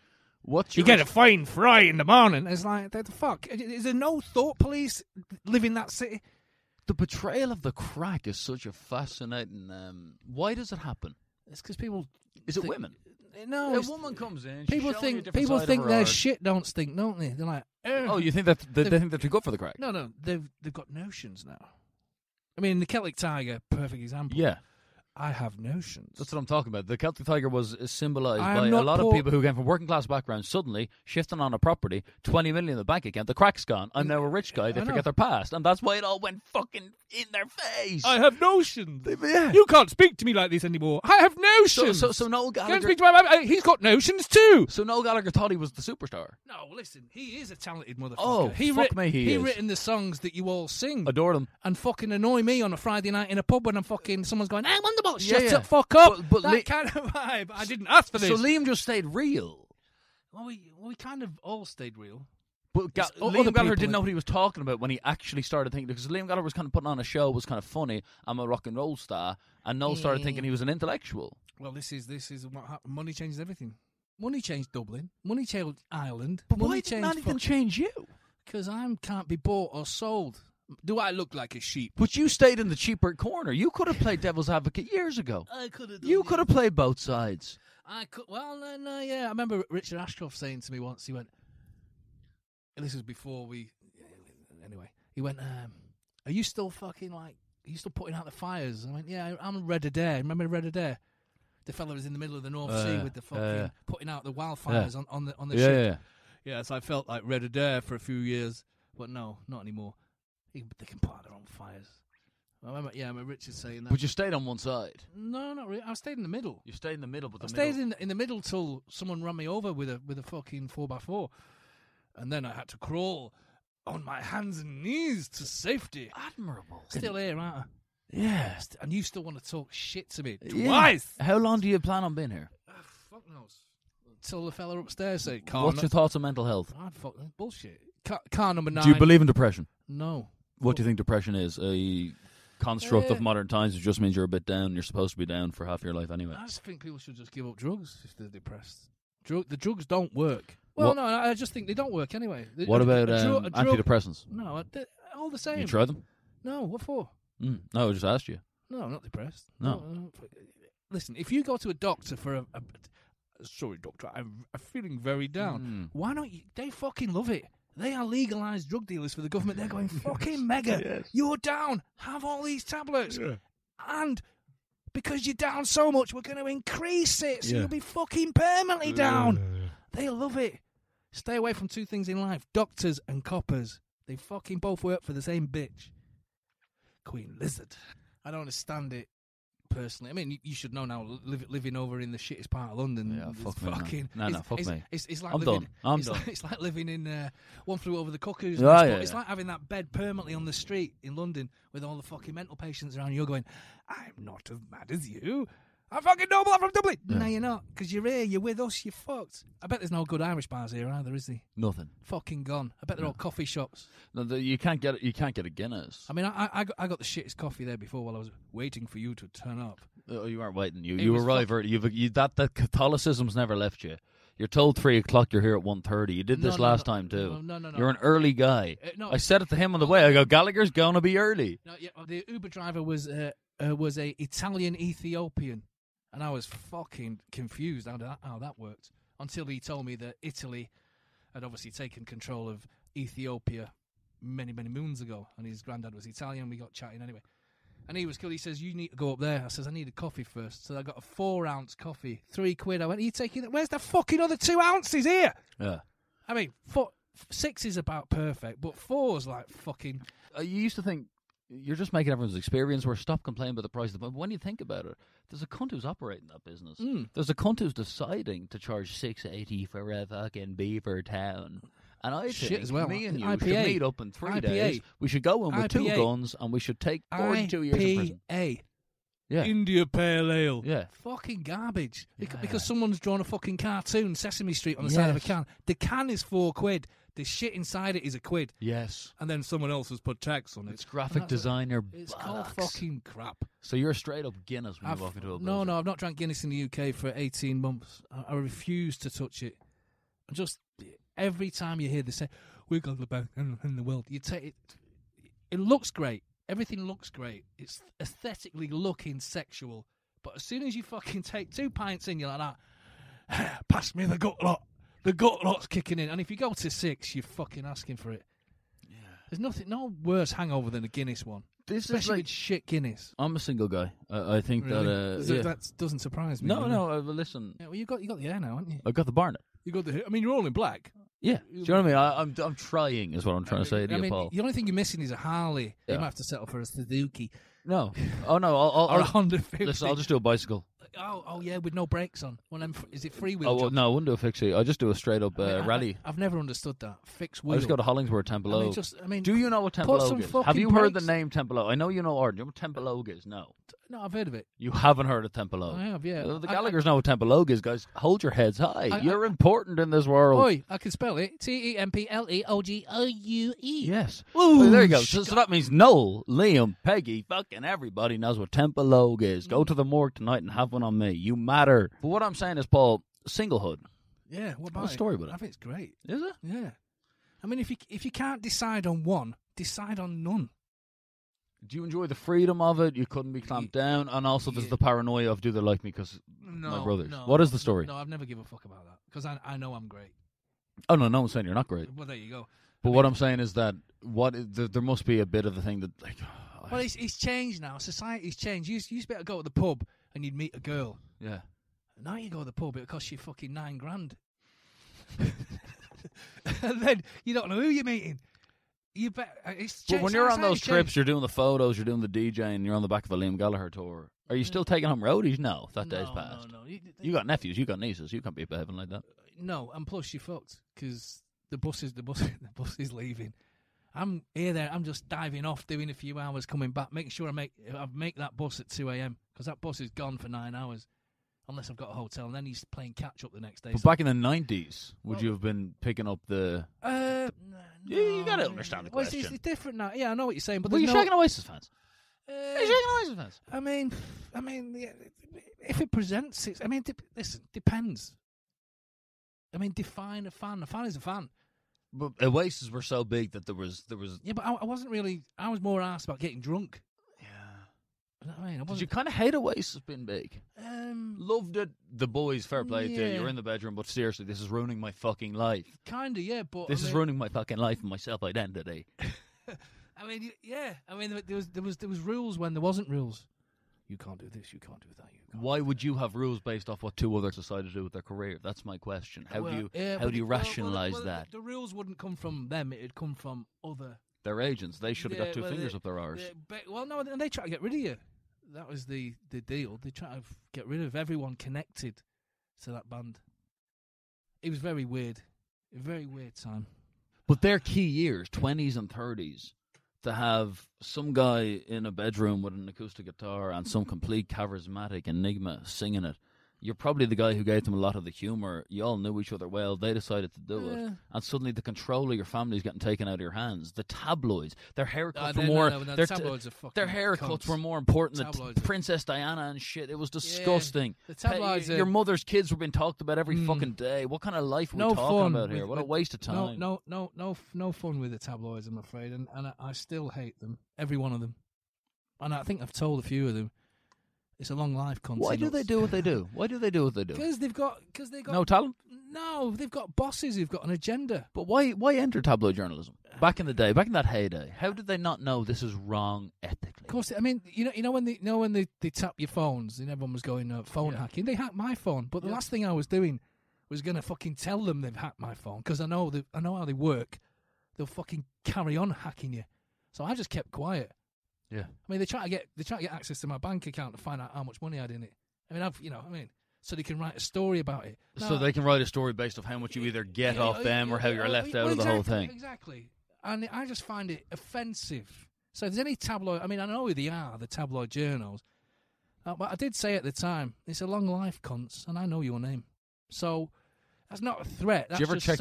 What's you get a fine fry in the morning. It's like, the fuck? Is there no thought police live in that city? The betrayal of the crack is such a fascinating... why does it happen? It's because people... Is it women? No, a woman comes in. People think their shit don't they? They're like, oh, you think that they think they're too good for the crack? No, they've got notions now. I mean, the Celtic Tiger, perfect example. Yeah, I have notions. That's what I'm talking about. The Celtic Tiger was symbolised by a lot of people who came from working class backgrounds suddenly shifting on a property, 20 million in the bank account, the crack's gone. I'm now a rich guy. They forget their past, and that's why it all went fucking in their face. I have notions. Yeah. You can't speak to me like this anymore. I have notions. So Noel Gallagher. Can't speak to my. He's got notions too. So Noel Gallagher thought he was the superstar. No, listen, he is a talented motherfucker. Oh, he written the songs that you all sing. Adore them. And fucking annoy me on a Friday night in a pub when I'm fucking someone's going, "I'm on the." Oh, shut up, fuck up. But that kind of vibe. I didn't ask for this. So Liam just stayed real. Well, we kind of all stayed real. But Liam Gallagher didn't know what he was talking about when he actually started thinking, because Liam Gallagher was kind of putting on a show, was kind of funny. I'm a rock and roll star, and Noel started thinking he was an intellectual. Well, this is what happened. Money changes everything. Money changed Dublin. Money changed Ireland. But money why didn't anything change you? Because I can't be bought or sold. Do I look like a sheep? But you stayed in the cheaper corner. You could have played devil's advocate years ago. I could have. You could have played both sides. I could. Well, no, yeah. I remember Richard Ashcroft saying to me once. He went. And this was before we. Anyway, he went. Are you still fucking like? Are you still putting out the fires? And I went. Yeah, I'm Red Adair. Remember Red Adair? The fella was in the middle of the North Sea with the fucking putting out the wildfires on the ship. Yeah. So I felt like Red Adair for a few years, but no, not anymore. They can put out their own fires. I remember, I remember Richard saying that. But you stayed on one side. No, not really. I stayed in the middle. You stayed in the middle, but I stayed in the middle till someone ran me over with a fucking 4x4, and then I had to crawl on my hands and knees to safety. Admirable. Still here, aren't I? Yeah. And you still want to talk shit to me twice? Yeah. How long do you plan on being here? Fuck knows. Till the fella upstairs said, "What's your thoughts on mental health?" I'd fuck bullshit. Car number 9. Do you believe in depression? No. What do you think depression is? A construct of modern times. It just means you're a bit down. You're supposed to be down for half your life anyway. I just think people should just give up drugs if they're depressed. The drugs don't work. Well, no, I just think they don't work anyway. What about antidepressants? No, all the same. You try them? No, what for? No, I just asked you. No, I'm not depressed. No. Listen, if you go to a doctor for sorry, doctor, I'm feeling very down. Why not? They fucking love it. They are legalised drug dealers for the government. They're going, fucking mega. Yes. You're down. Have all these tablets. Yeah. And because you're down so much, we're going to increase it. So you'll be fucking permanently down. Yeah. They love it. Stay away from two things in life, doctors and coppers. They fucking both work for the same bitch. Queen Lizard. I don't understand it personally. I mean, you should know now, living over in the shittest part of London. Yeah, fuck me. It's like I'm living, done. I'm done. Like, it's like living in One Flew Over the Cuckoo's. Oh, yeah, it's like having that bed permanently on the street in London with all the fucking mental patients around. You're going, I'm not as mad as you. I'm fucking noble, I'm from Dublin. Yeah. No, you're not, because you're here, you're with us, you're fucked. I bet there's no good Irish bars here either, is there? Nothing. Fucking gone. I bet they're all coffee shops. No, you can't get a Guinness. I mean, I got the shittest coffee there before while I was waiting for you to turn up. Oh, you aren't waiting. You arrive early. That Catholicism's never left you. You're told 3 o'clock, you're here at 1:30. You did this last time, too. No. You're an early guy. I said it to him on the way. I go, Gallagher's going to be early. No, yeah, the Uber driver was a Italian-Ethiopian. And I was fucking confused how that worked until he told me that Italy had obviously taken control of Ethiopia many, many moons ago. And his granddad was Italian. We got chatting anyway. And he was cool. He says, you need to go up there. I says, I need a coffee first. So I got a 4-ounce coffee, £3. I went, are you taking that? Where's the fucking other 2 ounces here? Yeah. I mean, 6 is about perfect, but 4's like fucking... You used to think... You're just making everyone's experience worse. Stop complaining about the price of the... But when you think about it, there's a cunt who's operating that business. There's a cunt who's deciding to charge $6.80 for a fucking beaver town. And I think me and you should meet up in 3 days. We should go in with 2 guns and we should take 42 years in prison. Yeah. India Pale Ale. Yeah. Fucking garbage. Because someone's drawn a fucking cartoon, Sesame Street, on the side of a can. The can is £4. The shit inside it is £1. Yes. And then someone else has put tax on it. It's graphic designer bollocks. It's called fucking crap. So you're straight up Guinness when you walk into a building. No, I've not drank Guinness in the UK for 18 months. I refuse to touch it. Just every time you hear they say, we're going to bank in the world, you take it. It looks great. Everything looks great. It's aesthetically looking sexual. But as soon as you fucking take 2 pints in, you're like that. Pass me the gut lot. The gut lot's kicking in. And if you go to 6, you're fucking asking for it. Yeah. There's no worse hangover than a Guinness one. Especially like, with shit Guinness. I'm a single guy. I think really? That... That doesn't surprise me. No. Listen. Yeah, well, you got the hair now, haven't you? I got the barnet. You got the hair. I mean, you're all in black. Yeah. Do you know what I mean? I'm trying, is what I'm trying to say to you, Paul. The only thing you're missing is a Harley. Yeah. You might have to settle for a Suzuki. No. Oh, no. Or a Honda 50. Listen, I'll just do a bicycle. Oh, yeah, with no brakes on. Is it freewheel? Oh, well, no, I wouldn't do a fixie. I just do a straight up rally. I've never understood that. Fixed wheel. I just go to Hollingsworth, Tempelo. Do you know what Tempelo is? Have you heard the name Tempelo? I know you know Arden. Do you know what Tempelo is? No. No, I've heard of it. You haven't heard of Tempelo? I have, yeah. The Gallaghers know what Tempelo is, guys. Hold your heads high. You're important in this worworld. Oi, I can spell it. TEMPLEOGOUE. Yes. Ooh, there you go. So that means Noel, Liam, Peggy, fucking everybody knows what Tempelo is. Go to the morgue tonight and have one on me. You matter. But what I'm saying is, Paul, singlehood. Yeah, what about story with it? I think it's great. Is it? Yeah. I mean, if you can't decide on one, decide on none. Do you enjoy the freedom of it? You couldn't be clamped down. And also there's the paranoia of, do they like me because my brothers. No, what is the story? No, I've never given a fuck about that because I know I'm great. Oh, no one's saying you're not great. Well, there you go. But what I'm saying is that there must be a bit of the thing that... like. Well, it's changed now. Society's changed. You used to be able to go to the pub and you'd meet a girl. Yeah. Now you go to the pub, it'll cost you fucking $9,000. And then you don't know who you're meeting. You bet. It's changed. But when you're on those trips, you're doing the photos, you're doing the DJing, you're on the back of a Liam Gallagher tour. Are you still taking home roadies? No, day's passed. No. You got nephews, you got nieces, you can't be behaving like that. No, and plus you're fucked because the bus is leaving. I'm here, there. I'm just diving off, doing a few hours, coming back, making sure I make that bus at 2 a.m. because that bus is gone for 9 hours, unless I've got a hotel, and then he's playing catch up the next day. But back in the 90s, would you have been picking up the? You got to understand the question. Well, it's different now. Yeah, I know what you're saying. But you're shagging Oasis fans. You're shagging Oasis fans. I mean, if it presents it, I mean, listen, depends. I mean, define a fan. A fan is a fan. But Oasis were so big that there was. Yeah, but I wasn't really. I was more asked about getting drunk. I mean, did you kind of hate Oasis being big? Loved it. The boys, fair play to you. You're in the bedroom, but seriously, this is ruining my fucking life. Kind of, yeah, but... This is ruining my fucking life and my self-identity. I mean, yeah. I mean, there was rules when there wasn't rules. You can't do this, you can't do that. Why would you have rules based off what two others decided to do with their career? That's my question. How do you rationalise that? The rules wouldn't come from them. It'd come from other... Their agents. They should have got two fingers up their arse. No, and they try to get rid of you. That was the deal. They tried to get rid of everyone connected to that band. It was very weird. A very weird time. But their key years, 20s and 30s, to have some guy in a bedroom with an acoustic guitar and some complete charismatic enigma singing it. You're probably the guy who gave them a lot of the humour. You all knew each other well. They decided to do it. And suddenly the control of your family is getting taken out of your hands. The tabloids. Their haircuts were more important than Princess Diana and shit. It was disgusting. Yeah, the tabloids. Your mother's kids were being talked about every fucking day. What kind of life are we talking about here? What a waste of time. No fun with the tabloids, I'm afraid. And I still hate them. Every one of them. And I think I've told a few of them. It's a long life concept. Why do they do what they do? Because they've got no talent. No, they've got bosses who've got an agenda. But why enter tabloid journalism back in the day? Back in that heyday, how did they not know this is wrong ethically? Of course, I mean, when they tap your phones and everyone was going phone hacking. They hacked my phone, but the last thing I was doing was going to fucking tell them they've hacked my phone because I know how they work. They'll fucking carry on hacking you, so I just kept quiet. Yeah, I mean they try to get access to my bank account to find out how much money I had in it. I mean so they can write a story about it. No, so they can write a story based off how much you either get off them or how you're left out of the whole thing. Exactly, and I just find it offensive. So if there's any tabloid, I mean I know who they are, the tabloid journals, but I did say at the time it's a long life, cunts, and I know your name. So. That's not a threat. That's Do you ever check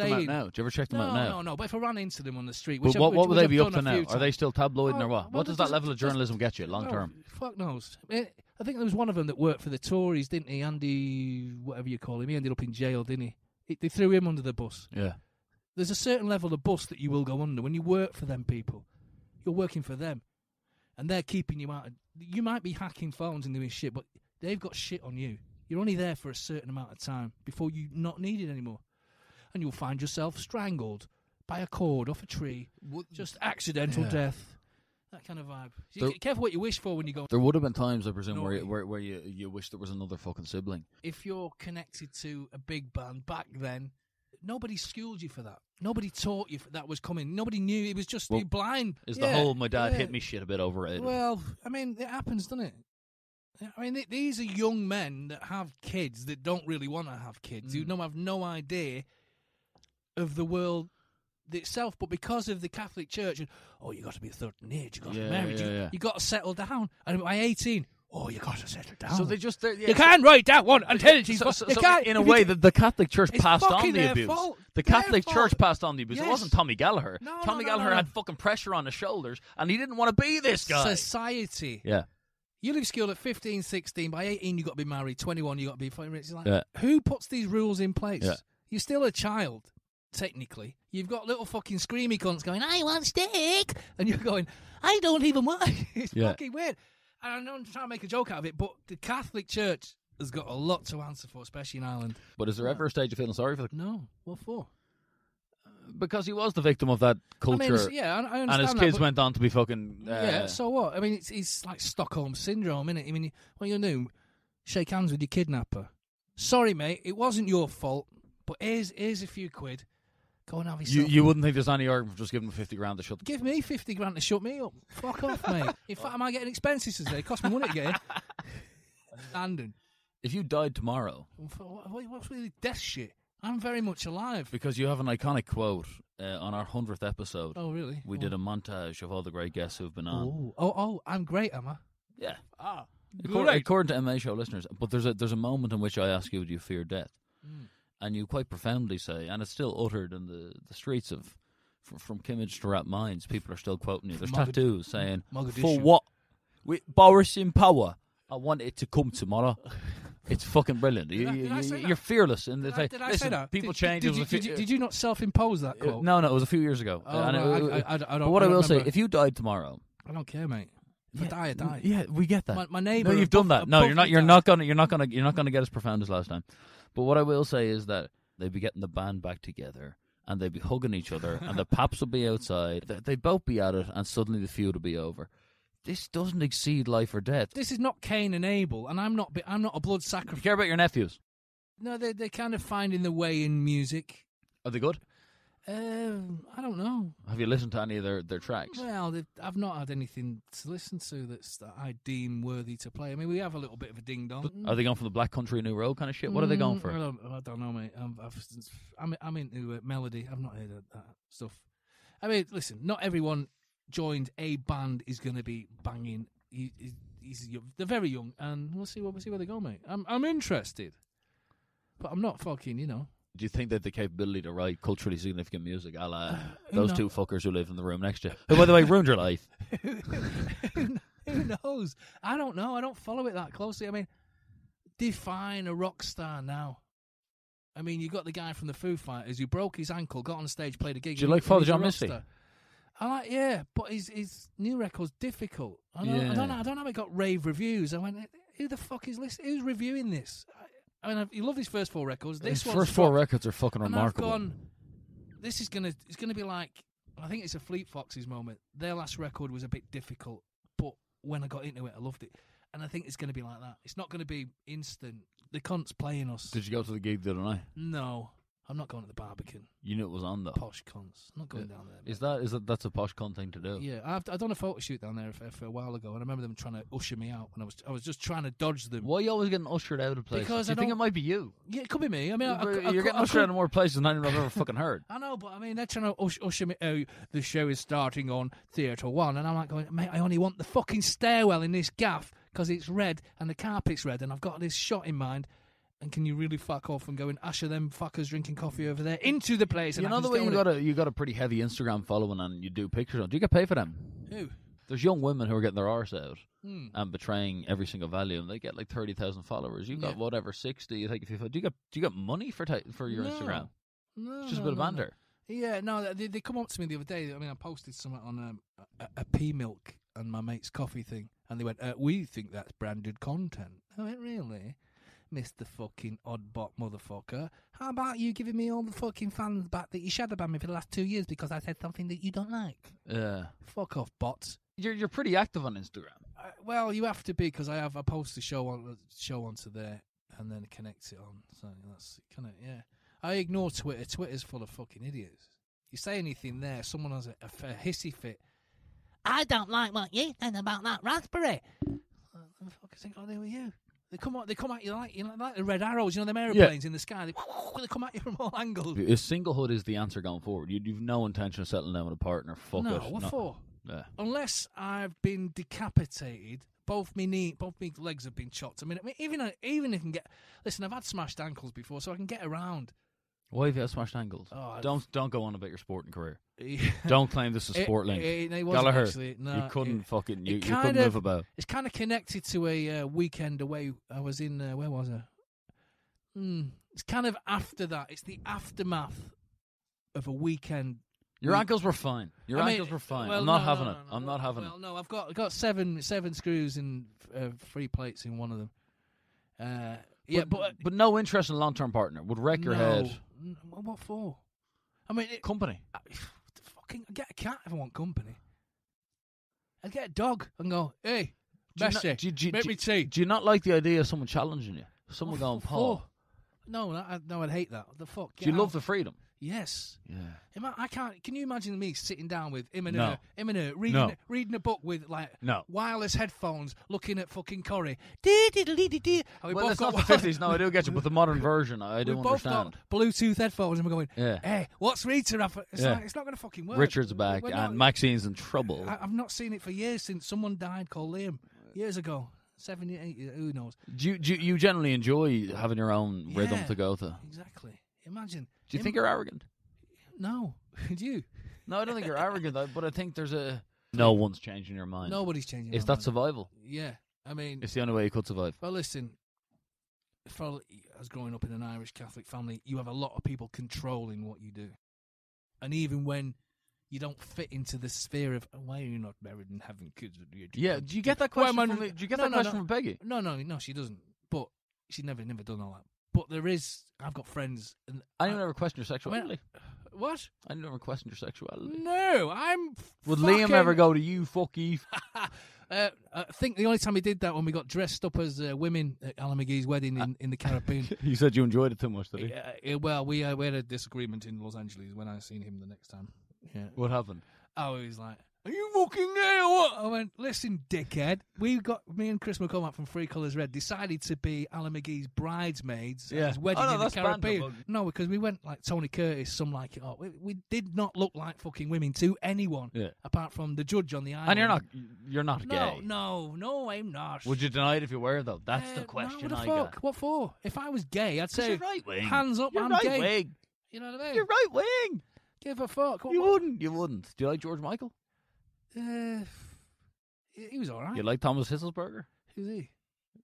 them out now? No. But if I ran into them on the street... But what would they be up to now? Are they still tabloiding or what? What does that level of journalism get you long-term? Fuck knows. I think there was one of them that worked for the Tories, didn't he? Andy, whatever you call him. He ended up in jail, didn't he? They threw him under the bus. Yeah. There's a certain level of bus that you will go under. When you work for them people, you're working for them. And they're keeping you out. You might be hacking phones and doing shit, but they've got shit on you. You're only there for a certain amount of time before you're not needed anymore. And you'll find yourself strangled by a cord off a tree. Just accidental death. That kind of vibe. So careful what you wish for when you go... There would have been times, I presume, where you wish there was another fucking sibling. If you're connected to a big band back then, nobody schooled you for that. Nobody taught you that was coming. Nobody knew. It was just you're blind. Is the whole my dad hit me shit a bit overrated? Well, I mean, it happens, doesn't it? I mean, these are young men that have kids that don't really want to have kids, who have no idea of the world itself, but because of the Catholic Church, and, you got to be a certain age, you got to be married, you got to settle down. And by 18, you got to settle down. So they just... you can't write that one and tell it to you. In a way, the Catholic Church passed on the abuse. It wasn't Tommy Gallagher. Tommy Gallagher had fucking pressure on his shoulders, and he didn't want to be this guy. Society. Yeah. You leave school at 15, 16. By 18, you've got to be married. 21, you've got to be fucking rich. Who puts these rules in place? Yeah. You're still a child, technically. You've got little fucking screamy cunts going, I want steak. And you're going, I don't even want it. It's fucking weird. And I know I'm trying to make a joke out of it, but the Catholic Church has got a lot to answer for, especially in Ireland. But is there ever a stage of feeling sorry for the... No. What for? Because he was the victim of that culture. I mean, I understand. And his kids went on to be fucking... yeah, so what? I mean, it's like Stockholm Syndrome, isn't it? I mean, when you're new, shake hands with your kidnapper. Sorry, mate, it wasn't your fault, but here's a few quid. Go and have yourself. You wouldn't think there's any argument for just giving him 50 grand to shut up. Give me 50 grand to shut me up. Fuck off, mate. In fact, am I getting expenses today? It cost me money again. London. If you died tomorrow... What's with the death shit? I'm very much alive. Because you have an iconic quote on our 100th episode. Oh, really? We did a montage of all the great guests who've been on. I'm great, am I? Yeah. Ah, according to MA Show listeners. But there's a moment in which I ask you, do you fear death? And you quite profoundly say, and it's still uttered in the streets of from Kimmage to Rap Minds, people are still quoting you. There's tattoos saying, for what? With Boris in power, I want it to come tomorrow. It's fucking brilliant. You're fearless. And did I say that? People change. Did you not self-impose that quote? No, it was a few years ago. Oh, and I don't remember. Say, if you died tomorrow... I don't care, mate. If I die. Yeah, we get that. My neighbour... No, you've done that. No, you're not gonna get as profound as last time. But what I will say is that they'd be getting the band back together, and they'd be hugging each other, and the paps would be outside. They'd both be at it, and suddenly the feud would be over. This doesn't exceed life or death. This is not Cain and Abel, and I'm not a blood sacrifice. You care about your nephews? No, they're kind of finding their way in music. Are they good? I don't know. Have you listened to any of their tracks? Well, I've not had anything to listen to that I deem worthy to play. I mean, we have a little bit of a ding-dong. Are they going for the Black Country New Road kind of shit? What are they going for? I don't know, mate. I'm into melody. I've not heard of that stuff. I mean, listen, not everyone... joined a band is going to be banging. They're very young, and we'll see where they go, mate. I'm interested, but I'm not fucking, you know. Do you think they have the capability to write culturally significant music, a la those two fuckers who live in the room next to you? Who, by the way, ruined your life. Who knows? I don't know. I don't follow it that closely. I mean, define a rock star now. I mean, you got the guy from the Foo Fighters who broke his ankle, got on stage, played a gig. Do you like Father John Misty? I like, but his new record's difficult. I don't know how it got rave reviews. I went, who the fuck is listening? Who's reviewing this? I mean, you love his first four records. His first four records are fucking remarkable. I've gone, it's gonna be like, I think it's a Fleet Foxes moment. Their last record was a bit difficult, but when I got into it, I loved it. And I think it's gonna be like that. It's not gonna be instant. The cunt's playing us. Did you go to the gig the other night? No. I'm not going to the Barbican. You knew it was on, though. Posh cons. I'm not going down there. Mate. That's a posh con thing to do? Yeah, I've done a photo shoot down there for a while ago, and I remember them trying to usher me out, and I was just trying to dodge them. Why are you always getting ushered out of places? Because I think it might be you. Yeah, it could be me. I mean, you're getting ushered out of more places than I've ever fucking heard. I know, but I mean, they're trying to usher me out. The show is starting on Theatre One, and I'm like going, mate, I only want the fucking stairwell in this gaff because it's red and the carpet's red, and I've got this shot in mind. And can you really fuck off and go and usher them fuckers drinking coffee over there into the place? And you know the way you got a pretty heavy Instagram following and you do pictures on. Do you get paid for them? Who? There's young women who are getting their arse out and betraying every single value, and they get like 30,000 followers. You got 60. You take 50. Do you get money for your Instagram? No, it's just a bit of banter. No. Yeah, no. They come up to me the other day. I mean, I posted something on a pea milk and my mate's coffee thing, and they went, "We think that's branded content." I went, "Really? Mr. fucking oddbot motherfucker. How about you giving me all the fucking fans back that you shadow banned me for the last 2 years because I said something that you don't like?" Yeah. Fuck off, bots. You're pretty active on Instagram. Well, you have to be, because I post the show onto there and then connect it on. So that's kind of, I ignore Twitter. Twitter's full of fucking idiots. You say anything there, someone has a hissy fit. "I don't like what you said about that raspberry." What the fuck is it got to do with you? They come at you like the red arrows, you know, them aeroplanes in the sky. They come at you from all angles. If singlehood is the answer going forward, you've no intention of settling down with a partner. What for? Yeah. Unless I've been decapitated, both my legs have been chopped. I mean even if I can get... Listen, I've had smashed ankles before, so I can get around. Why have you had smashed ankles? Oh, don't go on about your sporting career. Don't claim this is sport-linked. Gallagher, actually, no, you couldn't you couldn't live about. It's kind of connected to a weekend away. I was in, where was I? It's kind of after that. It's the aftermath of a weekend. Your ankles were fine. Well, I'm not having it. Well, no, I've got seven screws and 3 plates in one of them. But no interest in a long-term partner would wreck your head. What for? I mean, company. I get a cat if I want company. I get a dog and go, "Hey, Bessie, make me tea." Do you not like the idea of someone challenging you? Someone going, "Paul." No, I'd hate that. What the fuck? Do you love the freedom? Yes. Yeah. I can't. Can you imagine me sitting down with him and her reading a book with wireless headphones, looking at fucking Corrie? Well, it's not the '50s. No, I do get you, but the modern version, I don't understand. We've both got Bluetooth headphones, and we're going, "Hey, what's Rita after?" It's not going to fucking work. Richard's back, and Maxine's in trouble. I've not seen it for years, since someone died called Liam years ago. 78, who knows? Do you generally enjoy having your own rhythm to go to? Exactly. Imagine. Do you think you're arrogant? No. Do you? No, I don't think you're arrogant, but I think there's a... No one's changing your mind. Nobody's changing their mind. Is that survival? Yeah. I mean... It's the only way you could survive. Well, listen, as growing up in an Irish Catholic family, you have a lot of people controlling what you do. And even when you don't fit into the sphere of, why are you not married and having kids? Yeah, do you get that question from Peggy? No, she doesn't. But she's never done all that. But there is... I've got friends... And I never question your sexuality. What? I never questioned your sexuality. No, I'm Would Liam ever go to you, fuck Eve? I think the only time he did that when we got dressed up as women at Alan McGee's wedding in the Caribbean. You said you enjoyed it too much, did you? Well, we had a disagreement in Los Angeles when I seen him the next time. Yeah. What happened? Oh, he was like, are you fucking gay or what? I went, listen, dickhead. Me and Chris McCormack from Three Colors Red decided to be Alan McGee's bridesmaids at his wedding in the Caribbean. No, because we went like Tony Curtis, some like it up. We did not look like fucking women to anyone apart from the judge on the island. And you're not gay. No, I'm not. Would you deny it if you were, though? That's the question I got. What for? If I was gay, I'd say, hands up, I'm gay. You're right wing. You know what I mean? You're right wing. Give a fuck. You wouldn't. Do you like George Michael? He was all right. You like Thomas Hitzlsperger? Who's he?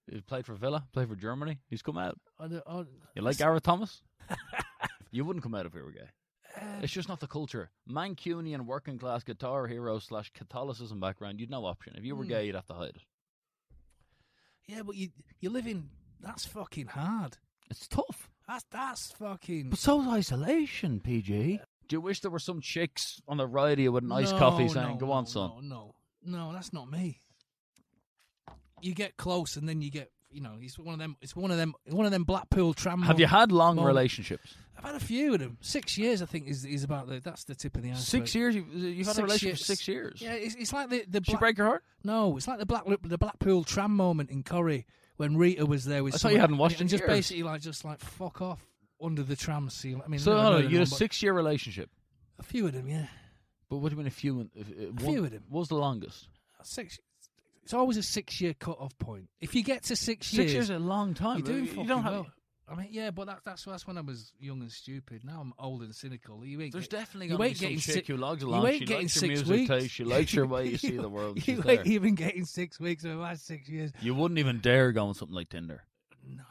He played for Villa, played for Germany. He's come out. You like Gareth Thomas? You wouldn't come out if you were gay. It's just not the culture. Mancunian working class guitar hero / Catholicism background. You'd no option. If you were gay, you'd have to hide it. Yeah, but you live in... That's fucking hard. It's tough. That's fucking... But so's isolation, PG. Do you wish there were some chicks on the radio with an iced coffee saying, go on, son? No, that's not me. You get close and then you get, it's one of them, Blackpool tram. Have you had long relationships? I've had a few of them. 6 years, I think, is about that's the tip of the iceberg. 6 years? You've had a relationship for 6 years? Yeah, it's like the Did she break your heart? No, it's like the Blackpool tram moment in Corrie when Rita was there with someone. I thought you hadn't watched it in years. Just basically like fuck off. Under the tram seal. I mean, you had a 6-year relationship. A few of them, yeah. But what do you mean a few? Few of them. What was the longest? 6. It's always a 6-year cut-off point. If you get to 6 years, 6 years is a long time. You're doing fucking well. I mean, yeah, but that's when I was young and stupid. Now I'm old and cynical. There's definitely going to be some chick who logs along. You ain't getting 6 weeks. She likes your music taste. She likes your way you see the world. You ain't even getting 6 weeks over the last 6 years. You wouldn't even dare go on something like Tinder.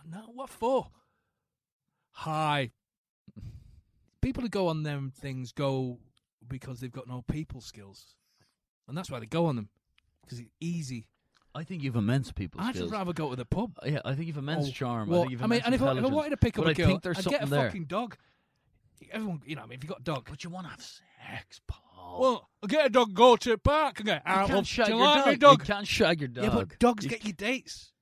No, what for? Hi. People who go on them things go because they've got no people skills. And that's why they go on them. Because it's easy. I think you've immense people skills. I'd just rather go to the pub. Yeah, I think you've immense charm. Well, if I wanted to pick up a girl, I'd get a fucking dog. Everyone, if you've got a dog. But you want to have sex, Paul. Well, I'll get a dog and go to the park. You can't shag your dog. Yeah, but dogs get you dates.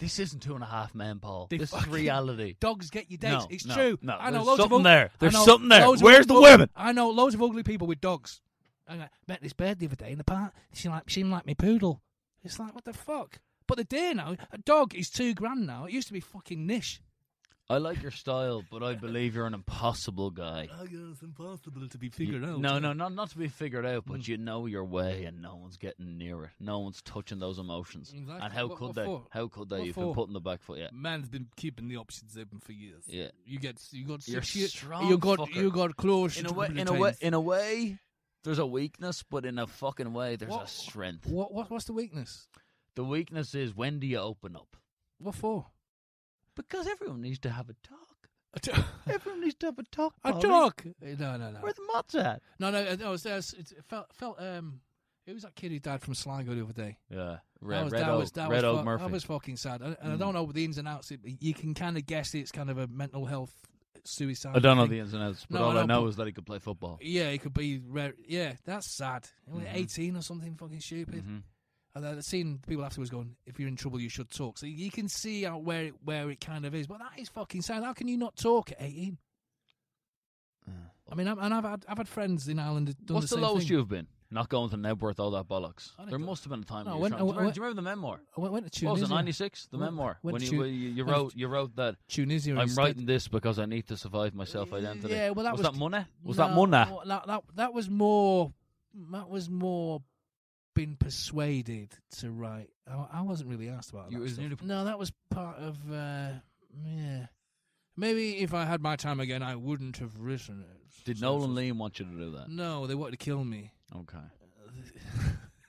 This isn't 2.5 Men, Paul. This is reality. Dogs get your dates. It's true. No, I know loads of there. There's something there. Where's the women? I know loads of ugly people with dogs. I met this bird the other day in the park. She like me poodle. It's like, what the fuck? But the day now, a dog is $2,000 now. It used to be fucking niche. I like your style, but I believe you're an impossible guy. Oh, yeah, it's impossible to be figured out. No, not to be figured out, but you know your way and no one's getting near it. No one's touching those emotions. Exactly. And how could they? You've been put in the back foot, yeah. Man's been keeping the options open for years. Yeah. You got you're strong. You got close. In a way, there's a weakness, but in a fucking way, there's a strength. What's the weakness? The weakness is, when do you open up? What for? Because everyone needs to have a talk. Everyone needs to have a talk. Bobby. A talk? No. Where's the mods at? No. It felt who was that kid who died from Sligo the other day? Yeah. Red Oak Murphy. That was fucking sad. I don't know the ins and outs. You can kind of guess it's kind of a mental health suicide. I don't know the ins and outs, but all I know is that he could play football. Yeah, he could be... Yeah, that's sad. Mm-hmm. 18 or something fucking stupid. Mm-hmm. I've seen people afterwards going, if you're in trouble, you should talk. So you can see out where it kind of is. But that is fucking sad. How can you not talk at 18? I mean, I've had friends in Ireland that done the same thing. What's the lowest you've been? Not going to Nebworth, all that bollocks. There must have been a time. Do you remember the memoir? I went to Tunisia. What was it, 96? The memoir. When you wrote that, Tunisia, I'm writing this because I need to survive my self-identity. Yeah, well, that was that money? That was more... been persuaded to write. I wasn't really asked about that. That was part of Maybe if I had my time again, I wouldn't have written it. Did Noel and Liam want you to do that? No, they wanted to kill me. Okay.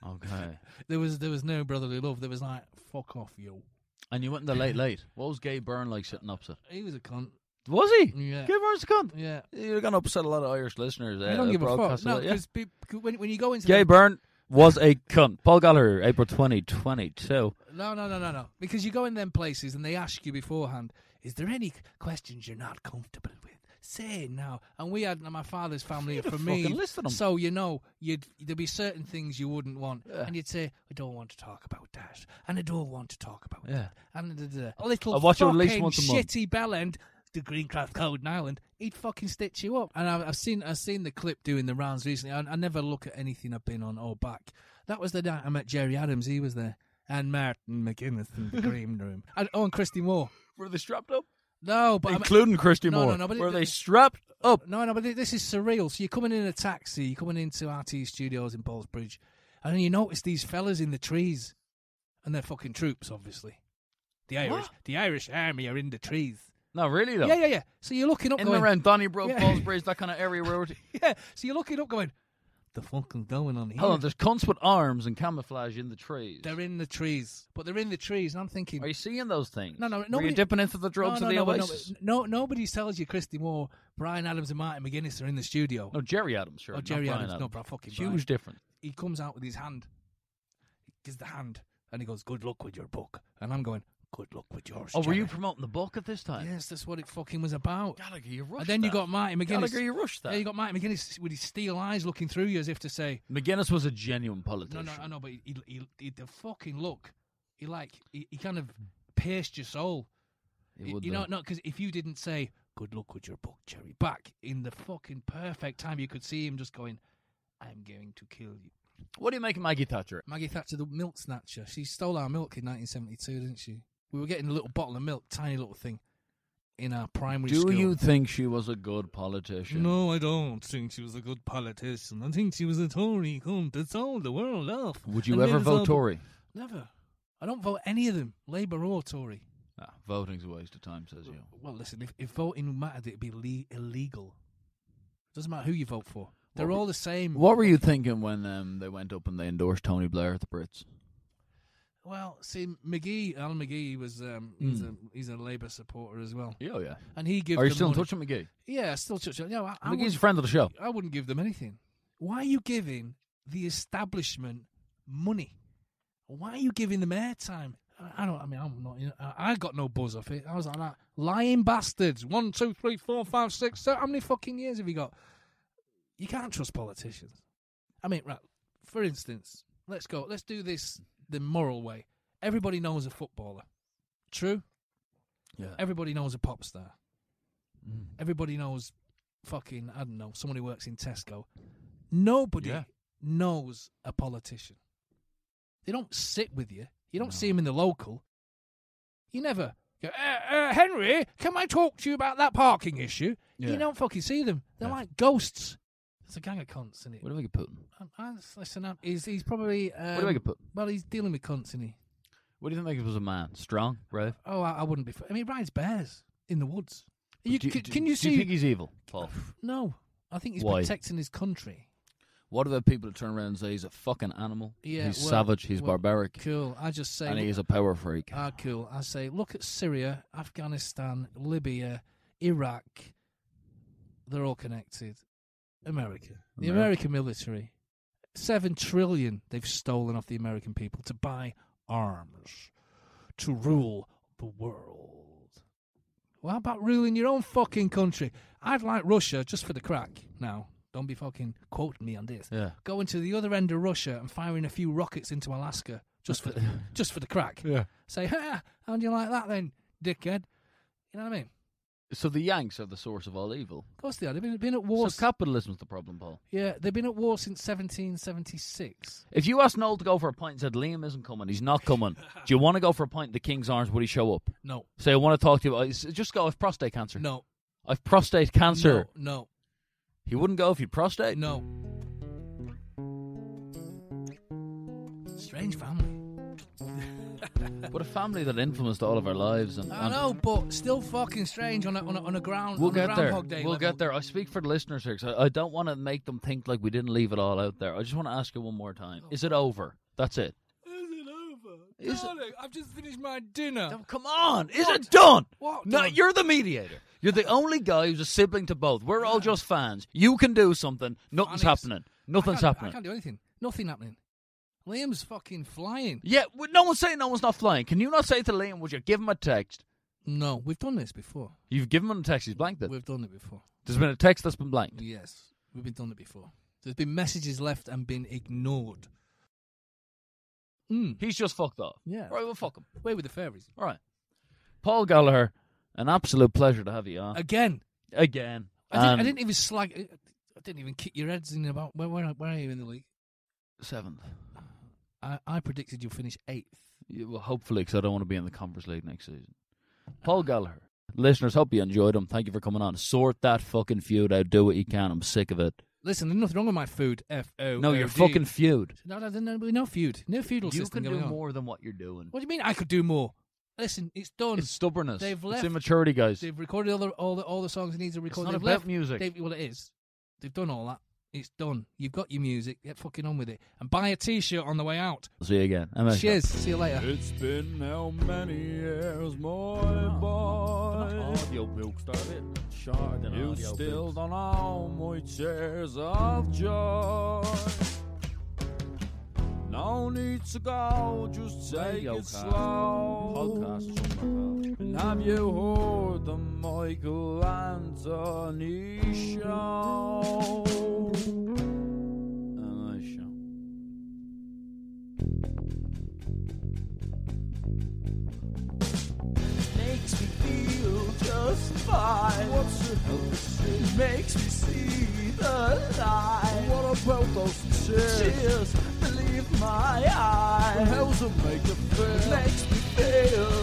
Okay. There was no brotherly love. There was like, fuck off, yo. And you went in the late. What was Gay Byrne like sitting opposite? He was a cunt. Was he? Yeah. Gay Byrne's a cunt. Yeah. You're going to upset a lot of Irish listeners. You don't give a fuck. No, because when you go into Gay Byrne was a cunt. Paul Gallagher, April 2022. No. Because you go in them places and they ask you beforehand, is there any questions you're not comfortable with? Say now. And we had my father's family for me. So, you know, there'd be certain things you wouldn't want. Yeah. And you'd say, I don't want to talk about that. And I don't want to talk about that. And a little fucking shitty bell end, the Greencroft Code in Ireland, he'd fucking stitch you up. And I've seen the clip doing the rounds recently. I never look at anything I've been on or back. That was the night I met Jerry Adams. He was there. And Martin McGuinness in the green room. And Christy Moore. Were they strapped up? No, but including Christy Moore. No, but were they strapped up? No, but this is surreal. So you're coming in a taxi, you're coming into RT Studios in Ballsbridge, and then you notice these fellas in the trees, and they're fucking troops, obviously. The Irish Army are in the trees. No, really though. Yeah. So you're looking up in going, around Donnybrook, Ballsbridge, that kind of area. Where yeah. So you're looking up, going, the fucking going on here? Hold on, there's cunts with arms and camouflage in the trees. They're in the trees. But they're in the trees, and I'm thinking... Are you seeing those things? No, nobody... Are you dipping into the drugs of the Oasis? Nobody tells you Christy Moore, Brian Adams and Martin McGuinness are in the studio. No, Jerry Adams, sure. Oh, Jerry Adams. Adams. No, bro, fucking Brian. Huge difference. He comes out with his hand. He gives the hand, and he goes, good luck with your book. And I'm going... Good luck with yours. Oh, Jerry. Were you promoting the book at this time? Yes, that's what it fucking was about. Gallagher, you rushed. And then you got Martin McGuinness. Gallagher, you rushed that. Yeah, you got Martin McGuinness with his steel eyes looking through you as if to say... McGuinness was a genuine politician. No, I know, but he the fucking look, he kind of pierced your soul. Because if you didn't say, good luck with your book, Jerry, back in the fucking perfect time, you could see him just going, I'm going to kill you. What do you make of Maggie Thatcher? Maggie Thatcher, the milk snatcher. She stole our milk in 1972, didn't she? We were getting a little bottle of milk, tiny little thing, in our primary school. Do you think she was a good politician? No, I don't think she was a good politician. I think she was a Tory cunt that sold the world off. Would you ever vote Tory? Never. I don't vote any of them, Labour or Tory. Ah, voting's a waste of time, says you. Well, listen, if voting mattered, it'd be illegal. It doesn't matter who you vote for. They're all the same. What were you thinking when they went up and they endorsed Tony Blair at the Brits? Well, see, Alan McGee was he's a Labour supporter as well. Oh yeah, and he gives. Are you still in touch with McGee? Yeah, still in touch. No, McGee's a friend of the show. I wouldn't give them anything. Why are you giving the establishment money? Why are you giving them airtime? I don't. I mean, I'm not. You know, I got no buzz off it. I was like, that. Lying bastards. 1, 2, 3, 4, 5, 6. So how many fucking years have you got? You can't trust politicians. I mean, right? For instance, let's go. Let's do this. The moral way. Everybody knows a footballer. True? Yeah. Everybody knows a pop star. Mm. Everybody knows fucking, I don't know, someone who works in Tesco. Nobody knows a politician. They don't sit with you. You don't see him in the local. You never go, Henry, can I talk to you about that parking issue? Yeah. You don't fucking see them. They're like ghosts. It's a gang of cunts, isn't it? What do we get put? Listen, he's probably... what do we get put? Well, he's dealing with cunts, isn't he? What do you think of him as a man? Strong? Brave? Oh, I wouldn't be... I mean, he rides bears in the woods. Do you think he's evil, Paul? No. I think he's protecting his country. What about people that turn around and say he's a fucking animal? Yeah, he's savage, he's barbaric. Cool, I just say... And he's a power freak. Ah, cool. I say, look at Syria, Afghanistan, Libya, Iraq. They're all connected. America. The American military. 7 trillion they've stolen off the American people to buy arms, to rule the world. Well, how about ruling your own fucking country? I'd like Russia, just for the crack. Now, don't be fucking quoting me on this. Yeah. Going to the other end of Russia and firing a few rockets into Alaska, just for the crack. Yeah. Say, how do you like that then, dickhead? You know what I mean? So the Yanks are the source of all evil. Of course they are. They've been at war. So capitalism's the problem, Paul. Yeah, they've been at war since 1776. If you asked Noel to go for a pint and said, Liam isn't coming, he's not coming, do you want to go for a pint in the King's Arms, would he show up? No. Say, I want to talk to you about... Just go, I have prostate cancer. No. I have prostate cancer. No. He wouldn't go if you'd prostate? No. Strange family. But a family that influenced all of our lives. And I know, but still fucking strange on a ground. We'll get there. We'll get there. I speak for the listeners here because I don't want to make them think like we didn't leave it all out there. I just want to ask you one more time. Is it over? That's it. Is Darling, it? I've just finished my dinner. Oh, come on. Is what? It done? What? No, you're the mediator. You're the only guy who's a sibling to both. We're all just fans. You can do something. Nothing's happening. Nothing's happening. I can't do anything. Nothing happening. Liam's fucking flying. Yeah, no one's saying no one's not flying. Can you not say to Liam, would you give him a text? No, we've done this before. You've given him a text. He's blanked it. We've done it before. There's been a text that's been blanked. Yes, we've been done it before. There's been messages left and been ignored. He's just fucked off. Yeah. All right, well, fuck him. Way with the fairies. All right. Paul Gallagher, an absolute pleasure to have you on. Again. I didn't even slag... I didn't even kick your heads in about... Where are you in the league? 7th. I predicted you'll finish 8th. Yeah, well, hopefully, because I don't want to be in the Conference League next season. Paul Gallagher. Listeners, hope you enjoyed him. Thank you for coming on. Sort that fucking feud out. Do what you can. I'm sick of it. Listen, there's nothing wrong with my food. F-O-O-D. No, your fucking feud. No feud. No feudal system going on. You can do more than what you're doing. What do you mean I could do more? Listen, it's done. It's stubbornness. They've left. It's immaturity, guys. They've recorded all the songs they need to record. It's not about music. Well, it is. They've done all that. It's done. You've got your music. Get fucking on with it. And buy a T-shirt on the way out. See you again. Cheers. See you later. It's been how many years, my boy? Audio books, that it. Sure, you still don't know my tears of joy. No need to go, just take it slow. And have you heard the Michael Anthony show? Makes me feel just fine. What's it? Makes me see the light. What about those cheers? Believe my eyes. How's it make you feel? Makes me feel.